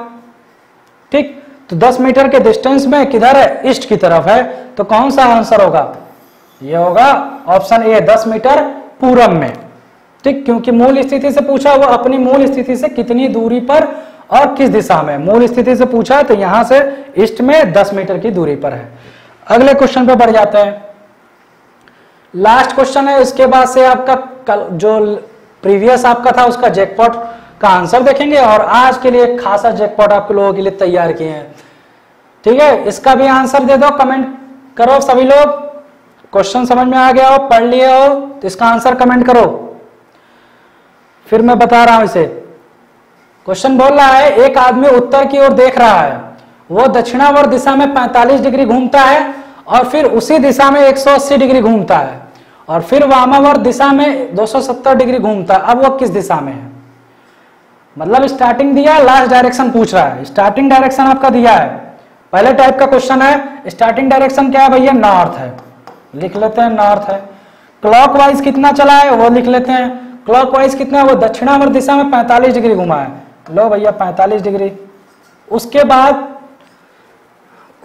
ठीक। तो दस मीटर के डिस्टेंस में किधर है, ईस्ट की तरफ है, तो कौन सा आंसर होगा, ये होगा ऑप्शन ए, दस मीटर पूरब में, ठीक, क्योंकि मूल स्थिति से पूछा, वो अपनी मूल स्थिति से कितनी दूरी पर और किस दिशा में, मूल स्थिति से पूछा है, तो यहां से ईस्ट में दस मीटर की दूरी पर है। अगले क्वेश्चन पे बढ़ जाते हैं, लास्ट क्वेश्चन है, इसके बाद से आपका कल जो प्रीवियस आपका था उसका जैकपॉट का आंसर देखेंगे, और आज के लिए खासा जैकपॉट आप लोगों के लिए तैयार किए हैं, ठीक है। इसका भी आंसर दे दो, कमेंट करो सभी लोग, क्वेश्चन समझ में आ गया हो, पढ़ लिए हो, तो इसका आंसर कमेंट करो, फिर मैं बता रहा हूं इसे। क्वेश्चन बोल रहा है, एक आदमी उत्तर की ओर देख रहा है, वो दक्षिणावर्त दिशा में पैंतालीस डिग्री घूमता है और फिर उसी दिशा में एक सौ अस्सी डिग्री घूमता है और फिर वामावर्त दिशा में दो सौ सत्तर डिग्री घूमता है, अब वो किस दिशा में है। मतलब स्टार्टिंग दिया, लास्ट डायरेक्शन पूछ रहा है, स्टार्टिंग डायरेक्शन आपका दिया है, पहले टाइप का क्वेश्चन है। स्टार्टिंग डायरेक्शन क्या है भैया, नॉर्थ है, लिख लेते हैं नॉर्थ है। क्लॉकवाइज कितना चला है वो लिख लेते हैं, क्लॉकवाइज कितना है, वो दक्षिणावर्त दिशा में पैंतालीस डिग्री घुमा है, लो भैया पैंतालीस डिग्री। उसके बाद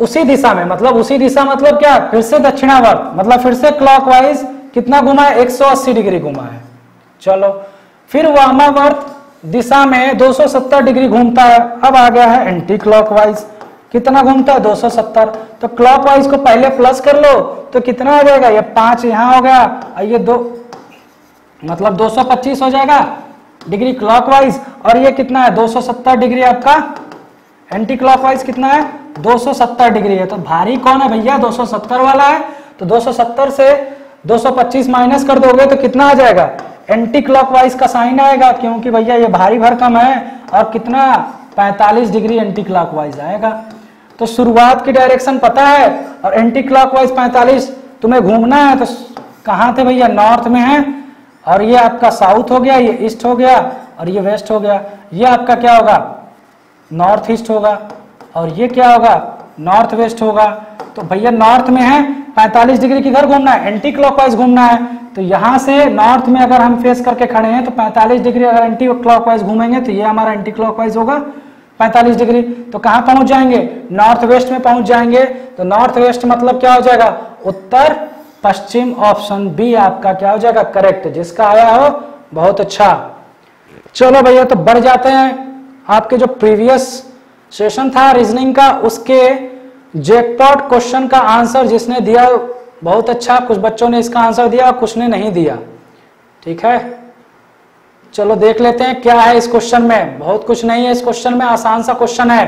उसी दिशा में, मतलब उसी दिशा मतलब क्या, फिर से दक्षिणावर्त, मतलब फिर से क्लॉकवाइज कितना घुमा है, एक सौ अस्सी डिग्री घुमा है। चलो फिर वामावर्त दिशा में दो सौ सत्तर डिग्री घूमता है। अब आ गया है एंटी क्लॉकवाइज, कितना घूमता है दो सौ सत्तर। तो क्लॉकवाइज को पहले प्लस कर लो तो कितना आ जाएगा, ये पांच यहाँ हो गया और ये दो, मतलब दो सौ पच्चीस हो जाएगा डिग्री क्लॉकवाइज, और ये कितना है दो सौ सत्तर डिग्री। आपका एंटी क्लॉकवाइज कितना है, दो सौ सत्तर डिग्री है। तो भारी कौन है भैया, दो सौ सत्तर वाला है। तो दो सौ सत्तर से दो सौ पच्चीस माइनस कर दोगे तो कितना आ जाएगा, एंटी क्लॉकवाइज का साइन आएगा, क्योंकि भैया ये भारी भरकम है। और कितना, पैंतालीस डिग्री एंटी क्लॉकवाइज आएगा। तो शुरुआत की डायरेक्शन पता है और एंटी क्लॉकवाइज पैंतालीस, तुम्हें घूमना है। तो कहाँ थे भैया, नॉर्थ में है, और ये आपका साउथ हो गया, ये ईस्ट हो गया और ये वेस्ट हो गया। ये आपका क्या होगा, नॉर्थ ईस्ट होगा, और ये क्या होगा, नॉर्थ वेस्ट होगा। तो भैया नॉर्थ में है, पैंतालीस डिग्री किधर घूमना है, एंटी क्लॉकवाइज घूमना है। तो यहाँ से नॉर्थ में अगर हम फेस करके खड़े हैं तो पैंतालीस डिग्री अगर एंटी क्लॉकवाइज घूमेंगे तो ये हमारा एंटी क्लॉकवाइज होगा पैंतालीस डिग्री। तो कहाँ पहुंच जाएंगे, नॉर्थ वेस्ट में पहुंच जाएंगे। तो नॉर्थ वेस्ट मतलब क्या हो जाएगा, उत्तर पश्चिम। ऑप्शन बी आपका क्या हो जाएगा, करेक्ट। जिसका आया हो बहुत अच्छा। चलो भैया तो बढ़ जाते हैं, आपके जो प्रीवियस सेशन था रीजनिंग का, उसके जैकपॉट क्वेश्चन का आंसर जिसने दिया बहुत अच्छा। कुछ बच्चों ने इसका आंसर दिया, कुछ ने नहीं दिया, ठीक है। चलो देख लेते हैं क्या है इस क्वेश्चन में। बहुत कुछ नहीं है इस क्वेश्चन में, आसान सा क्वेश्चन है।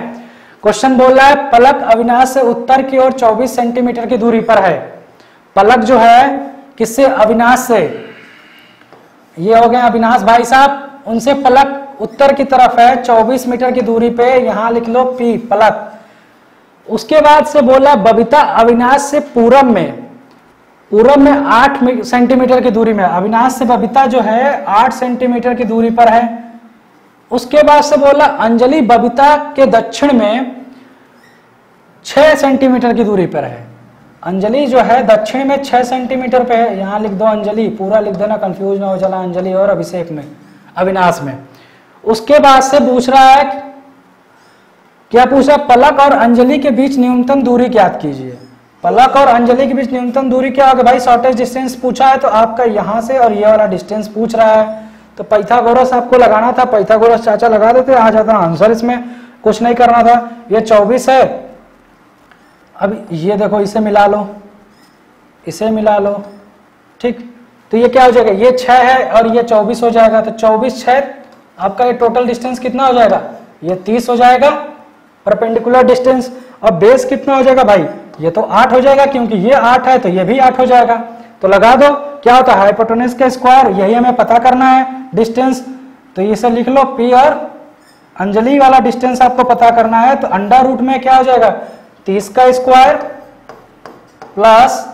क्वेश्चन बोल रहा है पलक अविनाश से उत्तर की ओर चौबीस सेंटीमीटर की दूरी पर है। पलक जो है किससे, अविनाश से। ये हो गए अविनाश भाई साहब, उनसे पलक उत्तर की तरफ है, चौबीस मीटर की दूरी पे। यहां लिख लो पी, पलक। उसके बाद से बोला बबीता अविनाश से पूरब में, पूरब में आठ सेंटीमीटर की दूरी में। अविनाश से बबीता जो है आठ सेंटीमीटर की दूरी पर है। उसके बाद से बोला अंजलि बबीता के दक्षिण में छह सेंटीमीटर की दूरी पर है। अंजलि जो है दक्षिण में छह सेंटीमीटर पे है। यहाँ लिख दो अंजलि, पूरा लिख देना, कंफ्यूज ना हो जाना अंजलि और अभिषेक में, अविनाश में। उसके बाद से पूछ रहा है, क्या पूछा, पलक और अंजलि के बीच न्यूनतम दूरी ज्ञात कीजिए। पलक और अंजलि के बीच न्यूनतम दूरी क्या होगी भाई, शॉर्टेस्ट डिस्टेंस पूछा है। तो आपका यहाँ से और ये वाला डिस्टेंस पूछ रहा है। तो पाइथागोरस आपको लगाना था, पाइथागोरस चाचा लगा देते, आ जाता आंसर, इसमें कुछ नहीं करना था। ये चौबीस है, अब ये देखो इसे मिला लो, इसे मिला लो, ठीक। तो ये क्या हो जाएगा, ये छह है और ये चौबीस हो जाएगा। तो चौबीस छह आपका ये टोटल डिस्टेंस कितना हो जाएगा, ये तीस हो जाएगा परपेंडिकुलर डिस्टेंस। और बेस कितना हो जाएगा भाई, ये तो आठ हो जाएगा, क्योंकि ये आठ है तो ये भी आठ हो जाएगा। तो लगा दो, क्या होता है हाइपोटेन्यूज का स्क्वायर, यही हमें पता करना है डिस्टेंस। तो ये सब लिख लो, पी और अंजलि वाला डिस्टेंस आपको पता करना है। तो अंडर रूट में क्या हो जाएगा, तीस का स्क्वायर प्लस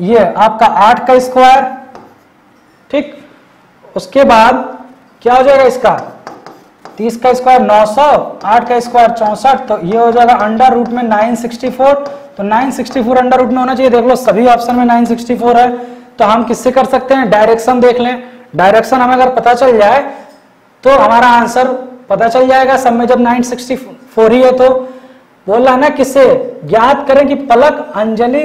ये आपका आठ का स्क्वायर, ठीक। उसके बाद क्या हो जाएगा इसका, तीस का स्क्वायर नौ सौ, आठ का स्क्वायर चौसठ। तो ये हो जाएगा अंडर रूट में नौ सौ चौंसठ। तो नौ सौ चौंसठ अंडर रूट में होना चाहिए, देख लो सभी ऑप्शन में नौ सौ चौंसठ है। तो हम किससे कर सकते हैं, डायरेक्शन देख लें। डायरेक्शन हमें अगर पता चल जाए तो हमारा आंसर पता चल जाएगा सब में, जब नौ सौ चौंसठ ही है। तो बोला ना किससे ज्ञात करें कि पलक अंजलि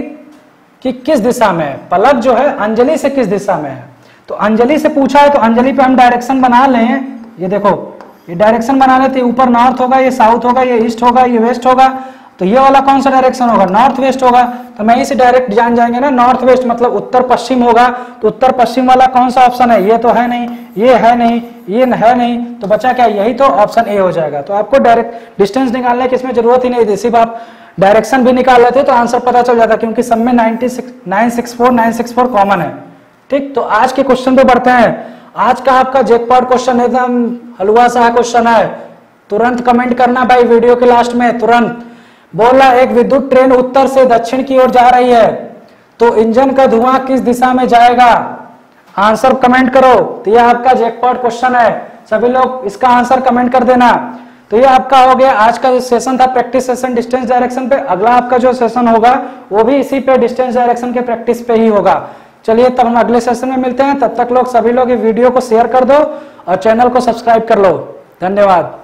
की किस दिशा में है, पलक जो है अंजलि से किस दिशा में है। तो अंजलि से पूछा है, तो अंजलि पे हम डायरेक्शन बना लें। ये देखो ये डायरेक्शन बना लेते, ऊपर नॉर्थ होगा, ये साउथ होगा, ये ईस्ट होगा, ये वेस्ट होगा। तो ये वाला कौन सा डायरेक्शन होगा, नॉर्थ वेस्ट होगा। तो मैं इसे डायरेक्ट जान जाएंगे ना, नॉर्थ वेस्ट मतलब उत्तर पश्चिम होगा। तो उत्तर पश्चिम वाला कौन सा ऑप्शन है, ये तो है नहीं, ये है नहीं, ये है नहीं। तो बचा क्या, यही तो ऑप्शन ए हो जाएगा। तो आपको डायरेक्ट डिस्टेंस निकालने की इसमें जरूरत ही नहीं थी, सिर्फ आप डायरेक्शन भी निकाल लेते तो आंसर पता चल जाता, क्योंकि सब में नाइन सिक्स फोर कॉमन है, ठीक। तो आज के क्वेश्चन पे बढ़ते हैं। आज का आपका जैकपॉट क्वेश्चन एकदम हलवा सा क्वेश्चन है, तुरंत कमेंट करना भाई वीडियो के लास्ट में, तुरंत। बोला एक विद्युत ट्रेन उत्तर से दक्षिण की ओर जा रही है, तो इंजन का धुआं किस दिशा में जाएगा, आंसर कमेंट करो। तो यह आपका जैकपॉट क्वेश्चन है, सभी लोग इसका आंसर कमेंट कर देना। तो ये आपका हो गया आज का जो सेशन था, प्रैक्टिस सेशन डिस्टेंस डायरेक्शन पे। अगला आपका जो सेशन होगा वो भी इसी पे, डिस्टेंस डायरेक्शन के प्रैक्टिस पे ही होगा। चलिए तब हम अगले सेशन में मिलते हैं, तब तक लोग सभी लोग ये वीडियो को शेयर कर दो और चैनल को सब्सक्राइब कर लो। धन्यवाद।